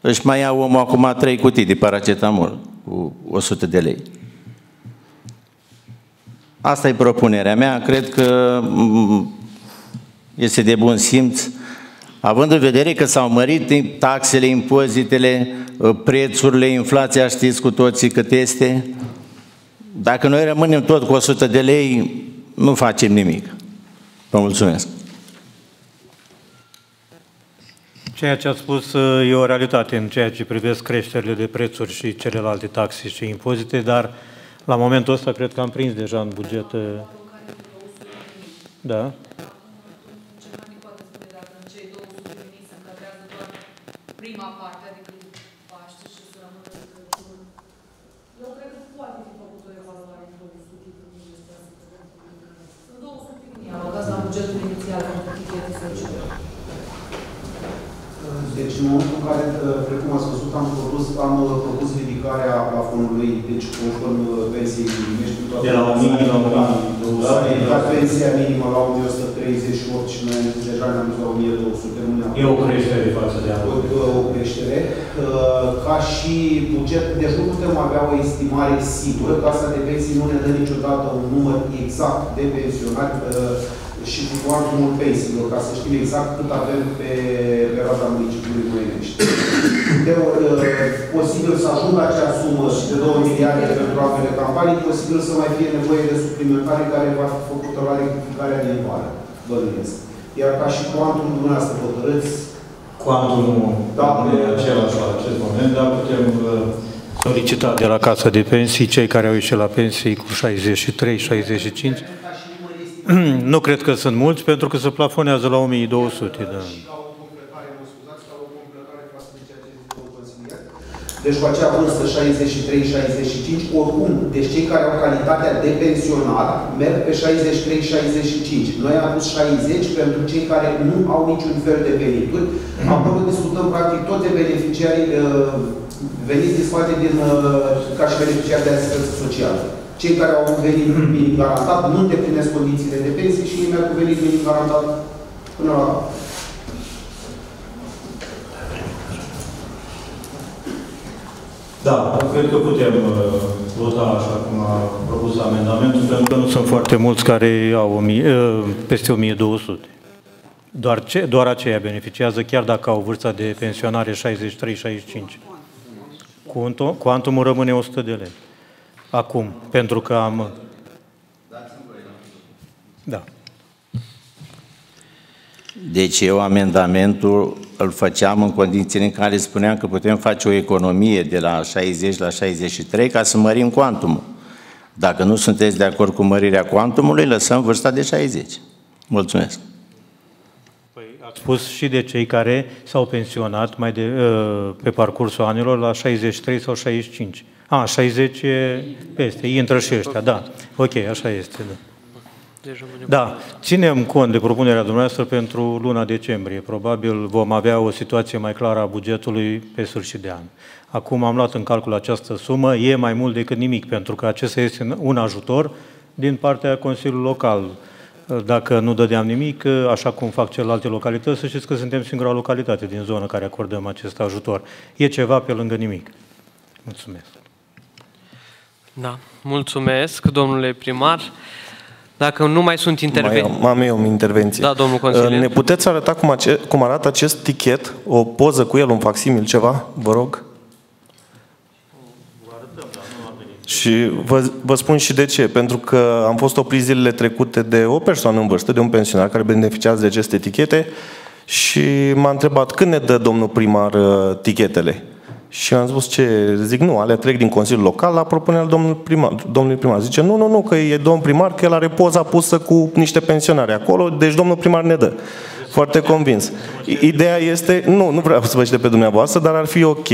își mai ia omul acum trei cutii de paracetamol cu o sută de lei. Asta e propunerea mea. Cred că este de bun simț, având în vedere că s-au mărit taxele, impozitele, prețurile, inflația, știți cu toții cât este. Dacă noi rămânem tot cu o sută de lei, nu facem nimic. Vă mulțumesc. Ceea ce ați spus e o realitate în ceea ce privesc creșterile de prețuri și celelalte taxe și impozite, dar la momentul ăsta cred că am prins deja în buget. Da. Prima parte, adică paște și să rămână în... Eu cred că poate fi făcut o evaluare în două sute de mii. Sunt două sute de mii alocați la bugetul inițial pentru tichetul social. Deci, în momentul în care, precum ați văzut, am propus, am propus ridicarea plafonului, deci conform pensiei minime, știu toate... De la o mie două sute. Da, pensia minimă la o mie o sută treizeci și opt și noi deja ne-am dus la o mie două sute. E o creștere față de anul. O creștere. Ca și buget, deci nu putem avea o estimare sigură. Casa de pensii nu ne dă niciodată un număr exact de pensionari și cu cuantumul pensiilor, ca să știm exact cât avem pe perioada municipiului Moinești. De ori, posibil să ajungă acea sumă de două miliarde pentru ambele campanii, posibil să mai fie nevoie de suplimentare care va fi făcută la rectificarea anuală, bănuiesc. Iar ca și cuantum dumneavoastră hotărâți, cuantum da, nu e același la acest moment, dar putem solicita de la Casa de Pensii cei care au ieșit la pensii cu șaizeci și trei șaizeci și cinci. Nu cred că sunt mulți, pentru că se plafonează la o mie două sute. Da. Deci cu acea vârstă șaizeci și trei șaizeci și cinci, oricum, deci cei care au calitatea de pensionar merg pe șaizeci și trei șaizeci și cinci. Noi am pus șaizeci pentru cei care nu au niciun fel de venituri. Acolo discutăm practic toate beneficiarii veniți din spate din, ca și beneficiari de asistență socială. Cei care au venit minim garantat nu îndeplinesc condițiile de pensie și ei mi-au venit minim garantat până la... Da, cred că putem vota așa cum a propus amendamentul, pentru că nu sunt foarte mulți care au o mie, peste o mie două sute. Doar, ce, doar aceia beneficiază, chiar dacă au vârsta de pensionare șaizeci și trei șaizeci și cinci. Cuantumul rămâne o sută de lei. Acum, pentru că am... Da. Deci eu amendamentul îl făceam în condițiile în care spuneam că putem face o economie de la șaizeci la șaizeci și trei ca să mărim cuantumul. Dacă nu sunteți de acord cu mărirea cuantumului, lăsăm vârsta de șaizeci. Mulțumesc. Păi ați spus și de cei care s-au pensionat mai de, pe parcursul anilor la șaizeci și trei sau șaizeci și cinci. A, șaizeci peste, intră și ăștia, da. Ok, așa este, da. Da, ținem cont de propunerea dumneavoastră pentru luna decembrie. Probabil vom avea o situație mai clară a bugetului pe sfârșit de an. Acum am luat în calcul această sumă, e mai mult decât nimic, pentru că acesta este un ajutor din partea Consiliului Local. Dacă nu dădeam nimic, așa cum fac celelalte localități, să știți că suntem singura localitate din zonă care acordăm acest ajutor. E ceva pe lângă nimic. Mulțumesc. Da, mulțumesc, domnule primar. Dacă nu mai sunt intervenții... Am eu o intervenție. Da, domnul consilier. Ne puteți arăta cum, ace cum arată acest tichet? O poză cu el, un facsimil, ceva? Vă rog. Vă arătăm, dar nu am venit. Și vă, vă spun și de ce. Pentru că am fost oprit zilele trecute de o persoană în vârstă, de un pensionar care beneficiază de aceste tichete și m-a întrebat când ne dă domnul primar tichetele. Și am spus ce, zic, nu, alea trec din Consiliul Local la propunerea domnului primar, domnului primar. Zice, nu, nu, nu, că e domn primar, că el are poza pusă cu niște pensionari acolo, deci domnul primar ne dă. Foarte convins. Ideea este, nu, nu vreau să vă știu pe dumneavoastră, dar ar fi ok.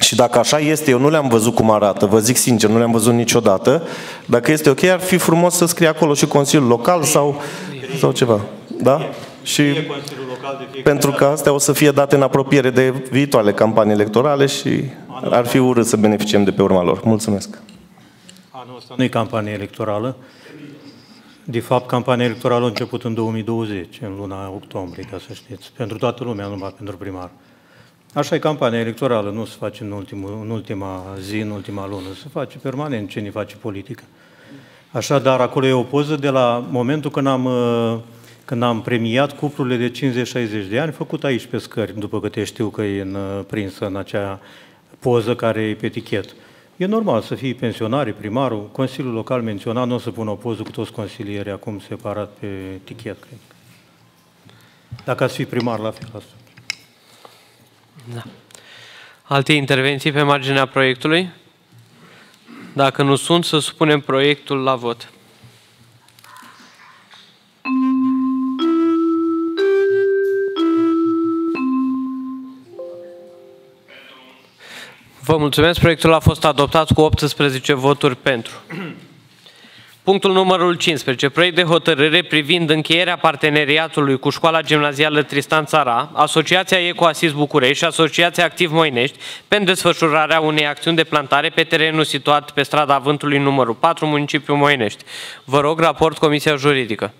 Și dacă așa este, eu nu le-am văzut cum arată, vă zic sincer, nu le-am văzut niciodată. Dacă este ok, ar fi frumos să scrie acolo și Consiliul Local sau, sau ceva. Da? Și pentru că astea o să fie date în apropiere de viitoarele campanii electorale și ar fi urât să beneficiem de pe urma lor. Mulțumesc. Anul ăsta nu e campanie electorală. De fapt, campania electorală a început în două mii douăzeci, în luna octombrie, ca să știți. Pentru toată lumea, numai pentru primar. Așa e campania electorală, nu se face în, ultimul, în ultima zi, în ultima lună. Se face permanent cine face politică. Așadar, acolo e o poză de la momentul când am... când am premiat cuplurile de cincizeci șaizeci de ani, făcut aici pe scări, după câte știu că e în, prinsă în acea poză care e pe tichet. E normal să fii pensionari, primarul, Consiliul Local menționat, nu o să pună o poză cu toți consilierii acum separat pe tichet, cred. Dacă ați fi primar, la fel asta. Da. Alte intervenții pe marginea proiectului? Dacă nu sunt, să supunem proiectul la vot. Vă mulțumesc. Proiectul a fost adoptat cu optsprezece voturi pentru. Punctul numărul cincisprezece. Proiect de hotărâre privind încheierea parteneriatului cu Școala Gimnazială Tristan Tzara, Asociația Ecoasis București și Asociația Activ Moinești pentru desfășurarea unei acțiuni de plantare pe terenul situat pe strada Vântului numărul patru, municipiul Moinești. Vă rog, raport Comisia Juridică.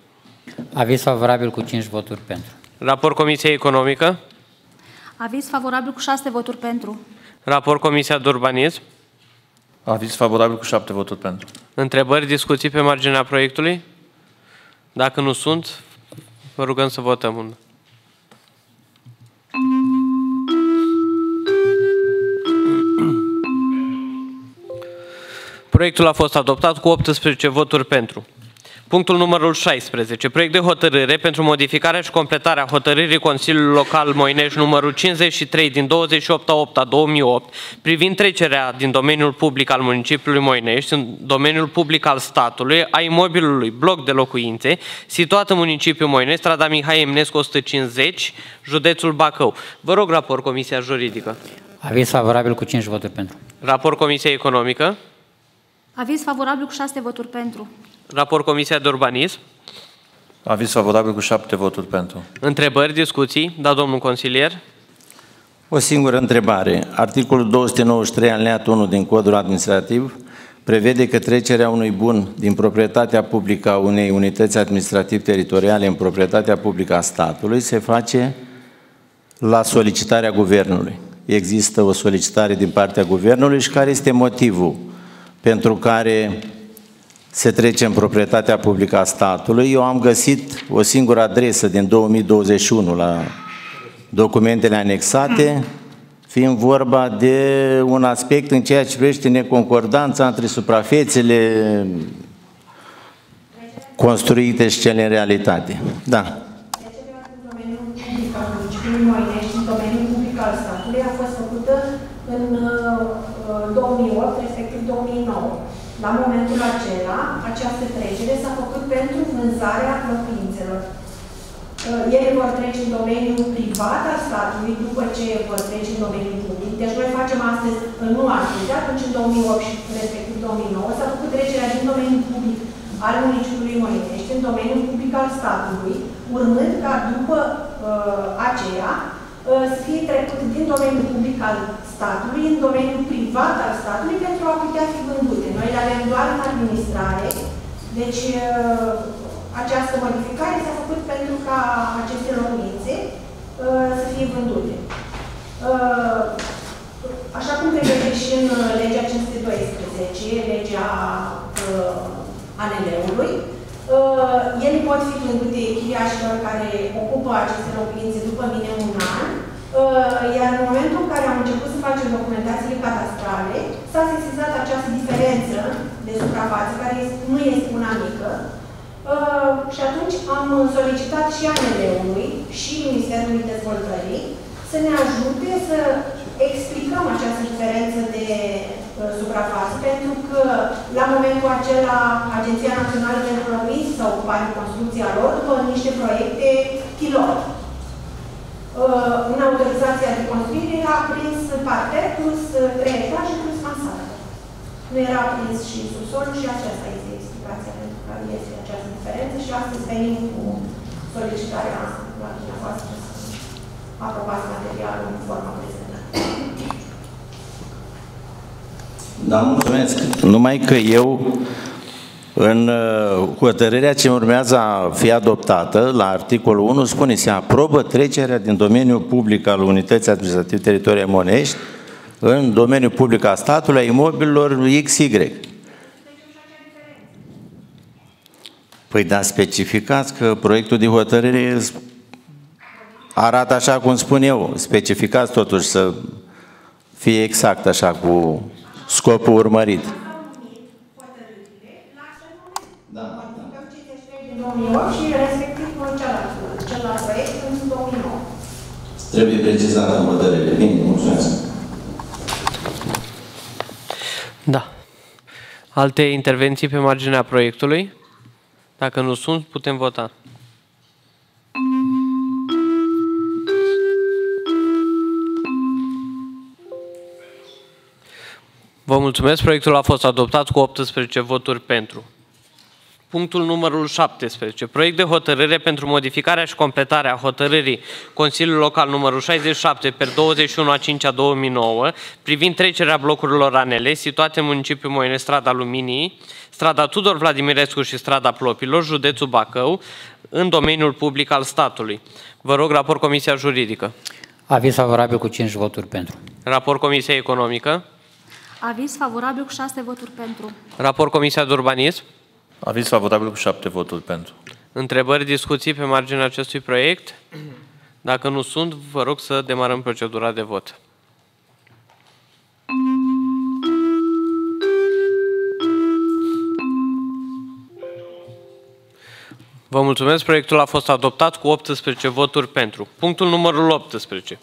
Aviz favorabil cu cinci voturi pentru. Raport Comisia Economică. Aviz favorabil cu șase voturi pentru. Raport Comisia de Urbanism. Aviz favorabil cu șapte voturi pentru. Întrebări, discuții pe marginea proiectului? Dacă nu sunt, vă rugăm să votăm. Proiectul a fost adoptat cu optsprezece voturi pentru. Punctul numărul șaisprezece. Proiect de hotărâre pentru modificarea și completarea hotărârii Consiliului Local Moinești numărul cincizeci și trei din douăzeci și opt opt două mii opt privind trecerea din domeniul public al municipiului Moinești în domeniul public al statului a imobilului bloc de locuințe situat în municipiul Moinești, strada Mihai Eminescu o sută cincizeci, județul Bacău. Vă rog, raport Comisia Juridică. Aviz favorabil cu cinci voturi pentru. Raport Comisia Economică. Aviz favorabil cu șase voturi pentru. Raport Comisia de Urbanism. Aviz favorabil cu șapte voturi pentru. Întrebări, discuții? Da, domnul consilier. O singură întrebare. Articolul două sute nouăzeci și trei alineat unu din Codul Administrativ prevede că trecerea unui bun din proprietatea publică a unei unități administrativ-teritoriale în proprietatea publică a statului se face la solicitarea guvernului. Există o solicitare din partea guvernului și care este motivul pentru care se trece în proprietatea publică a statului. Eu am găsit o singură adresă din două mii douăzeci și unu la documentele anexate, fiind vorba de un aspect în ceea ce privește neconcordanța între suprafețele construite și cele în realitate. Da. Domeniul public al municipiului Moinești, în domeniul public al statului, a fost făcută în două mii opt, respectiv două mii nouă. La momentul acela, această trecere s-a făcut pentru vânzarea locuințelor. Ele vor trece în domeniul privat al statului, după ce vor trece în domeniul public. Deci noi facem astăzi, nu astăzi, atunci în două mii opt și respectiv două mii nouă, s-a făcut trecerea din domeniul public al municipiului Moinești în domeniul public al statului, urmând ca după uh, aceea să fie trecut din domeniul public al statului în domeniul privat al statului pentru a putea fi vândute. Noi le avem doar în administrare, deci această modificare s-a făcut pentru ca aceste locuințe să fie vândute. Așa cum prevede și în legea cinci sute doisprezece, legea A N L-ului, ele pot fi vândute chiriașilor care ocupă aceste locuințe după mine un an, iar în momentul în care am început să facem documentațiile cadastrale, s-a s-a sesizat această diferență de suprafață, care nu este una mică, uh, și atunci am solicitat și A N L-ului și Ministerului Dezvoltării să ne ajute să explicăm această diferență de uh, suprafață, pentru că la momentul acela Agenția Națională de Promis sau banii construcția lor dă niște proiecte pilot. Uh, în autorizația de construire a prins parter plus trei etaje plus mansardă. Nu era prins și subsolul și aceasta este explicația pentru care este această diferență și astăzi venim cu solicitarea la dumneavoastră să aprobați materialul în forma prezentată. Da, mulțumesc. Numai că eu în hotărârea ce urmează a fi adoptată, la articolul unu, spune se aprobă trecerea din domeniul public al unității administrative teritoriale Moinești în domeniul public al statului a imobililor X Y. Păi da, specificați că proiectul de hotărâre arată așa cum spun eu. Specificați totuși să fie exact așa cu scopul urmărit. Și respectiv celălalt proiect în două mii nouă. Trebuie precizată hotărârea. Bine, mulțumesc. Da. Alte intervenții pe marginea proiectului? Dacă nu sunt, putem vota. Vă mulțumesc. Proiectul a fost adoptat cu optsprezece voturi pentru. Punctul numărul șaptesprezece. Proiect de hotărâre pentru modificarea și completarea hotărârii Consiliului Local numărul șaizeci și șapte pe douăzeci și unu a cincea două mii nouă privind trecerea blocurilor A N L situate în municipiul Moinești, strada Luminii, strada Tudor Vladimirescu și strada Plopilor, județul Bacău, în domeniul public al statului. Vă rog, raport Comisia Juridică. Aviz favorabil cu cinci voturi pentru. Raport Comisia Economică. Aviz favorabil cu șase voturi pentru. Raport Comisia de Urbanism. Aviz favorabil cu șapte voturi pentru. Întrebări, discuții pe marginea acestui proiect? Dacă nu sunt, vă rog să demarăm procedura de vot. Vă mulțumesc, proiectul a fost adoptat cu optsprezece voturi pentru. Punctul numărul optsprezece.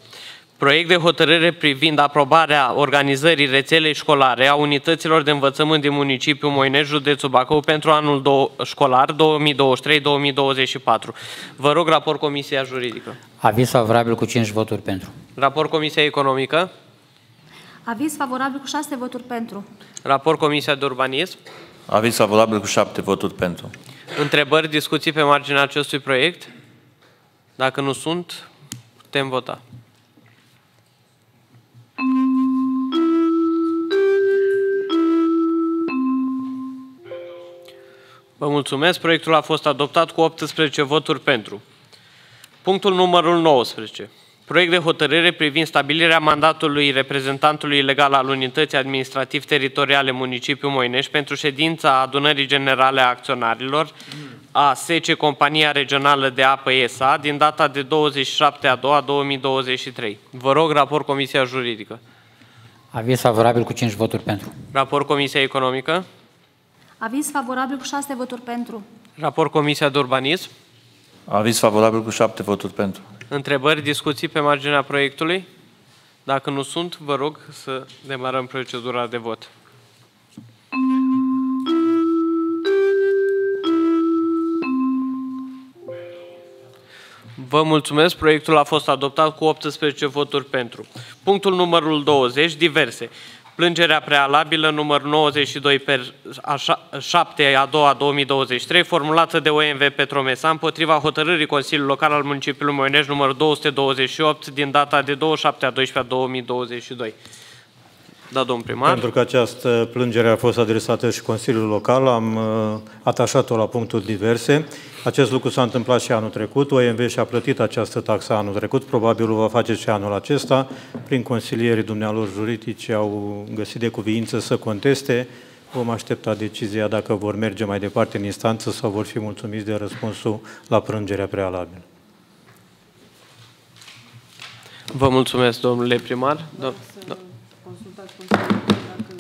Proiect de hotărâre privind aprobarea organizării rețelei școlare a unităților de învățământ din municipiul Moinești, județul Bacău, pentru anul școlar două mii douăzeci și trei două mii douăzeci și patru. Vă rog, raport Comisia Juridică. Aviz favorabil cu cinci voturi pentru. Raport Comisia Economică. Aviz favorabil cu șase voturi pentru. Raport Comisia de Urbanism. Aviz favorabil cu șapte voturi pentru. Întrebări, discuții pe marginea acestui proiect? Dacă nu sunt, putem vota. Vă mulțumesc, proiectul a fost adoptat cu optsprezece voturi pentru. Punctul numărul nouăsprezece. Proiect de hotărâre privind stabilirea mandatului reprezentantului legal al unității administrativ-teritoriale municipiul Moinești pentru ședința adunării generale a acționarilor a S C Compania Regională de Apă S A din data de douăzeci și șapte a doua două mii douăzeci și trei. Vă rog, raport Comisia Juridică. Aviz favorabil cu cinci voturi pentru. Raport Comisia Economică. Aviz favorabil cu șase voturi pentru. Raport Comisia de Urbanism. Aviz favorabil cu șapte voturi pentru. Întrebări, discuții pe marginea proiectului? Dacă nu sunt, vă rog să demarăm procedura de vot. Vă mulțumesc, proiectul a fost adoptat cu optsprezece voturi pentru. Punctul numărul douăzeci, diverse. Plângerea prealabilă numărul nouăzeci și doi pe șapte a doua două mii douăzeci și trei, formulată de O M V Petromesa împotriva hotărârii Consiliului Local al municipiului Moinești numărul două sute douăzeci și opt din data de douăzeci și șapte a doisprezecea două mii douăzeci și doi. Da, domn primar. Pentru că această plângere a fost adresată și Consiliul Local, am atașat-o la punctul diverse. Acest lucru s-a întâmplat și anul trecut. O M V și-a plătit această taxă anul trecut, probabil o va face și anul acesta. Prin consilierii dumnealor juridici au găsit de cuviință să conteste. Vom aștepta decizia dacă vor merge mai departe în instanță sau vor fi mulțumiți de răspunsul la plângerea prealabilă. Vă mulțumesc, domnule primar. Do Do consultați consultați dacă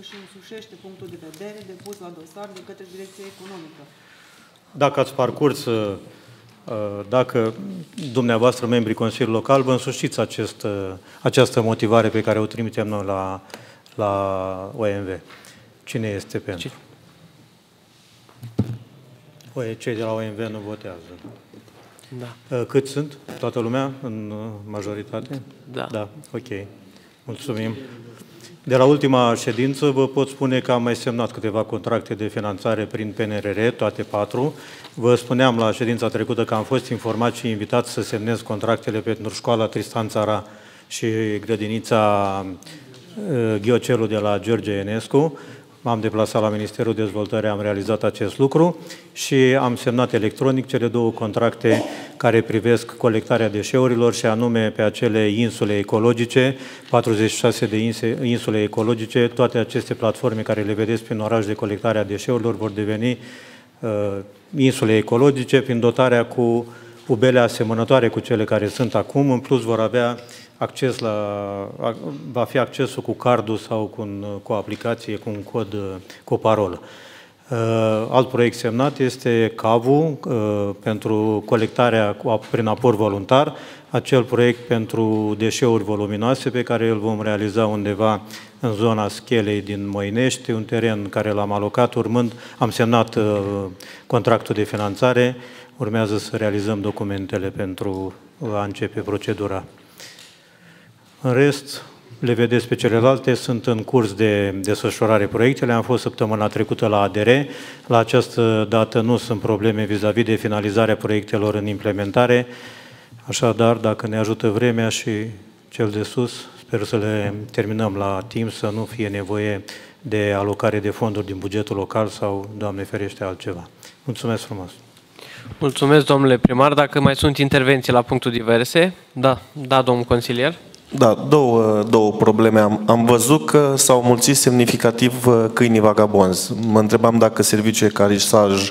își însușește punctul de vedere depus la dosar de către direcția economică. Dacă ați parcurs, dacă dumneavoastră, membrii Consiliului Local, vă însușiți acest, această motivare pe care o trimitem noi la, la O M V. Cine este pentru? Păi, cei de la O M V nu votează. Da. Cât sunt? Toată lumea? În majoritate? Da. Da. Ok. Mulțumim. De la ultima ședință vă pot spune că am mai semnat câteva contracte de finanțare prin P N R R, toate patru. Vă spuneam la ședința trecută că am fost informat și invitat să semnez contractele pentru școala Tristan Tzara și grădinița Ghiocelu de la George Eminescu. M-am deplasat la Ministerul Dezvoltării, am realizat acest lucru și am semnat electronic cele două contracte care privesc colectarea deșeurilor și anume pe acele insule ecologice, patruzeci și șase de insule ecologice, toate aceste platforme care le vedeți prin oraș de colectare a deșeurilor vor deveni uh, insule ecologice prin dotarea cu pubele asemănătoare cu cele care sunt acum, în plus vor avea acces la, va fi accesul cu cardul sau cu, un, cu o aplicație, cu un cod, cu o parolă. Alt proiect semnat este C A V-ul pentru colectarea prin aport voluntar, acel proiect pentru deșeuri voluminoase pe care îl vom realiza undeva în zona Schelei din Moinești, un teren care l-am alocat, urmând am semnat contractul de finanțare, urmează să realizăm documentele pentru a începe procedura. În rest, le vedeți pe celelalte, sunt în curs de desfășurare proiectele. Am fost săptămâna trecută la A D R. La această dată nu sunt probleme vis-a-vis de finalizarea proiectelor în implementare. Așadar, dacă ne ajută vremea și cel de sus, sper să le terminăm la timp, să nu fie nevoie de alocare de fonduri din bugetul local sau, Doamne ferește, altceva. Mulțumesc frumos! Mulțumesc, domnule primar. Dacă mai sunt intervenții la punctul diverse? Da, da, domnul consilier. Da, două, două probleme. Am, am văzut că s-au mulțit semnificativ câinii vagabonzi. Mă întrebam dacă serviciul carisaj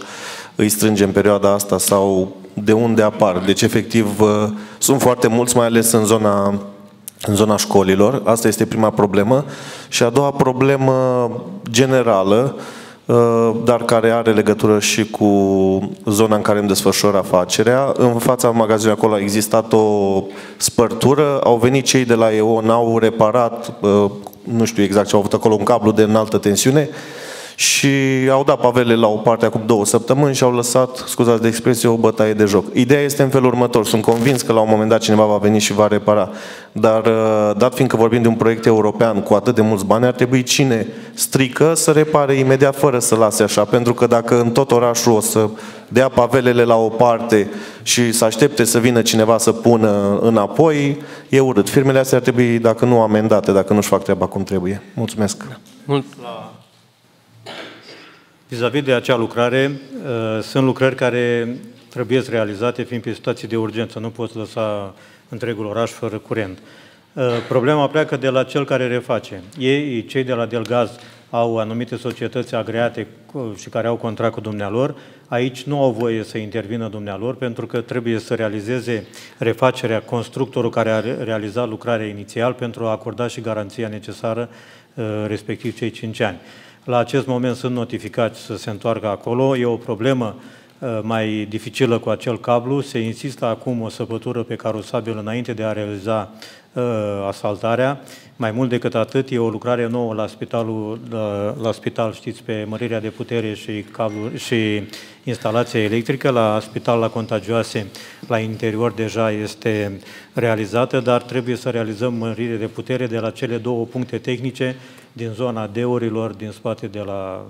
îi strânge în perioada asta sau de unde apar. Deci, efectiv, sunt foarte mulți, mai ales în zona, în zona școlilor. Asta este prima problemă. Și a doua problemă generală, dar care are legătură și cu zona în care îmi desfășor afacerea. În fața magazinului acolo a existat o spărtură, au venit cei de la E O N, au reparat, nu știu exact ce au avut acolo, un cablu de înaltă tensiune și au dat pavele la o parte acum două săptămâni și au lăsat, scuzați de expresie, o bătaie de joc. Ideea este în felul următor, sunt convins că la un moment dat cineva va veni și va repara, dar dat fiindcă vorbim de un proiect european cu atât de mulți bani, ar trebui cine strică să repare imediat fără să lase așa, pentru că dacă în tot orașul o să dea pavelele la o parte și să aștepte să vină cineva să pună înapoi, e urât. Firmele astea ar trebui, dacă nu amendate, dacă nu-și fac treaba cum trebuie. Mulțumesc! Mult. Vis-a-vis de acea lucrare, uh, sunt lucrări care trebuie realizate, fiindcă e situații de urgență. Nu poți lăsa întregul oraș fără curent. Uh, problema pleacă de la cel care reface. Ei, cei de la Delgaz, au anumite societăți agreate și care au contract cu dumnealor. Aici nu au voie să intervină dumnealor, pentru că trebuie să realizeze refacerea constructorul care a realizat lucrarea inițial pentru a acorda și garanția necesară, uh, respectiv cei cinci ani. La acest moment sunt notificați să se întoarcă acolo. E o problemă mai dificilă cu acel cablu. Se insistă acum o săpătură pe carosabil înainte de a realiza uh, asfaltarea. Mai mult decât atât, e o lucrare nouă la, spitalul, la, la spital, știți, pe mărirea de putere și, cablu, și instalația electrică. La spital, la contagioase, la interior deja este realizată, dar trebuie să realizăm mărire de putere de la cele două puncte tehnice din zona D-urilor, din spate de la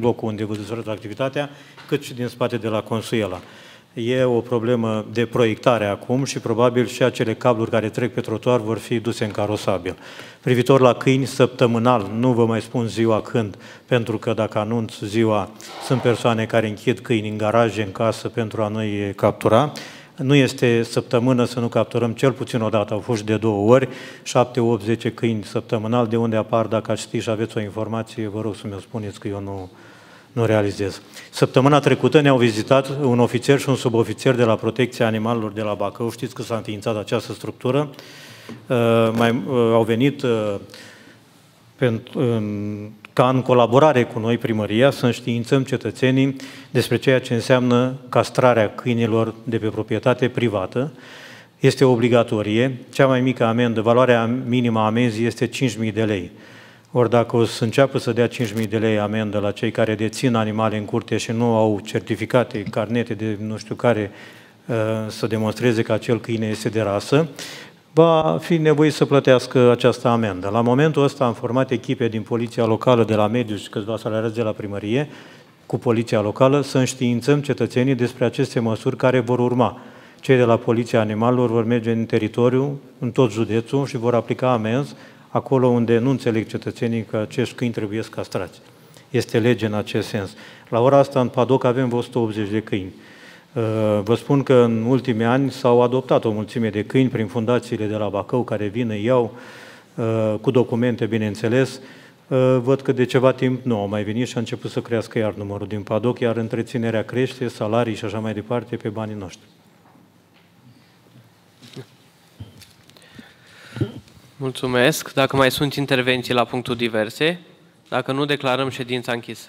locul unde vă desfășurați activitatea, cât și din spate de la Consuela. E o problemă de proiectare acum și probabil și acele cabluri care trec pe trotuar vor fi duse în carosabil. Privitor la câini, săptămânal, nu vă mai spun ziua când, pentru că dacă anunț ziua, sunt persoane care închid câini în garaje, în casă, pentru a nu-i captura. Nu este săptămână să nu capturăm cel puțin o dată, au fost de două ori, șapte, opt, zece câini săptămânal, de unde apar, dacă ați ști și aveți o informație, vă rog să mi-o spuneți că eu nu, nu realizez. Săptămâna trecută ne-au vizitat un ofițer și un subofițer de la Protecția Animalelor de la Bacău, știți că s-a înființat această structură, uh, mai, uh, au venit uh, pentru, în, ca în colaborare cu noi primăria să înștiințăm cetățenii despre ceea ce înseamnă castrarea câinilor de pe proprietate privată. Este obligatorie. Cea mai mică amendă, valoarea minimă a amenzii este cinci mii de lei. Ori dacă o să înceapă să dea cinci mii de lei amendă la cei care dețin animale în curte și nu au certificate, carnete de nu știu care să demonstreze că acel câine este de rasă, va fi nevoie să plătească această amendă. La momentul ăsta am format echipe din poliția locală, de la mediu și câțiva salariați de la primărie, cu poliția locală, să înștiințăm cetățenii despre aceste măsuri care vor urma. Cei de la Poliția Animalelor vor merge în teritoriu, în tot județul, și vor aplica amenzi acolo unde nu înțeleg cetățenii că acești câini trebuie castrați. Este lege în acest sens. La ora asta, în padoc, avem o sută optzeci de câini. Vă spun că în ultimii ani s-au adoptat o mulțime de câini prin fundațiile de la Bacău, care vin, iau, cu documente, bineînțeles. Văd că de ceva timp nu au mai venit și a început să crească iar numărul din padoc, iar întreținerea crește, salarii și așa mai departe, pe banii noștri. Mulțumesc. Dacă mai sunt intervenții la punctul diverse, dacă nu, declarăm ședința închisă.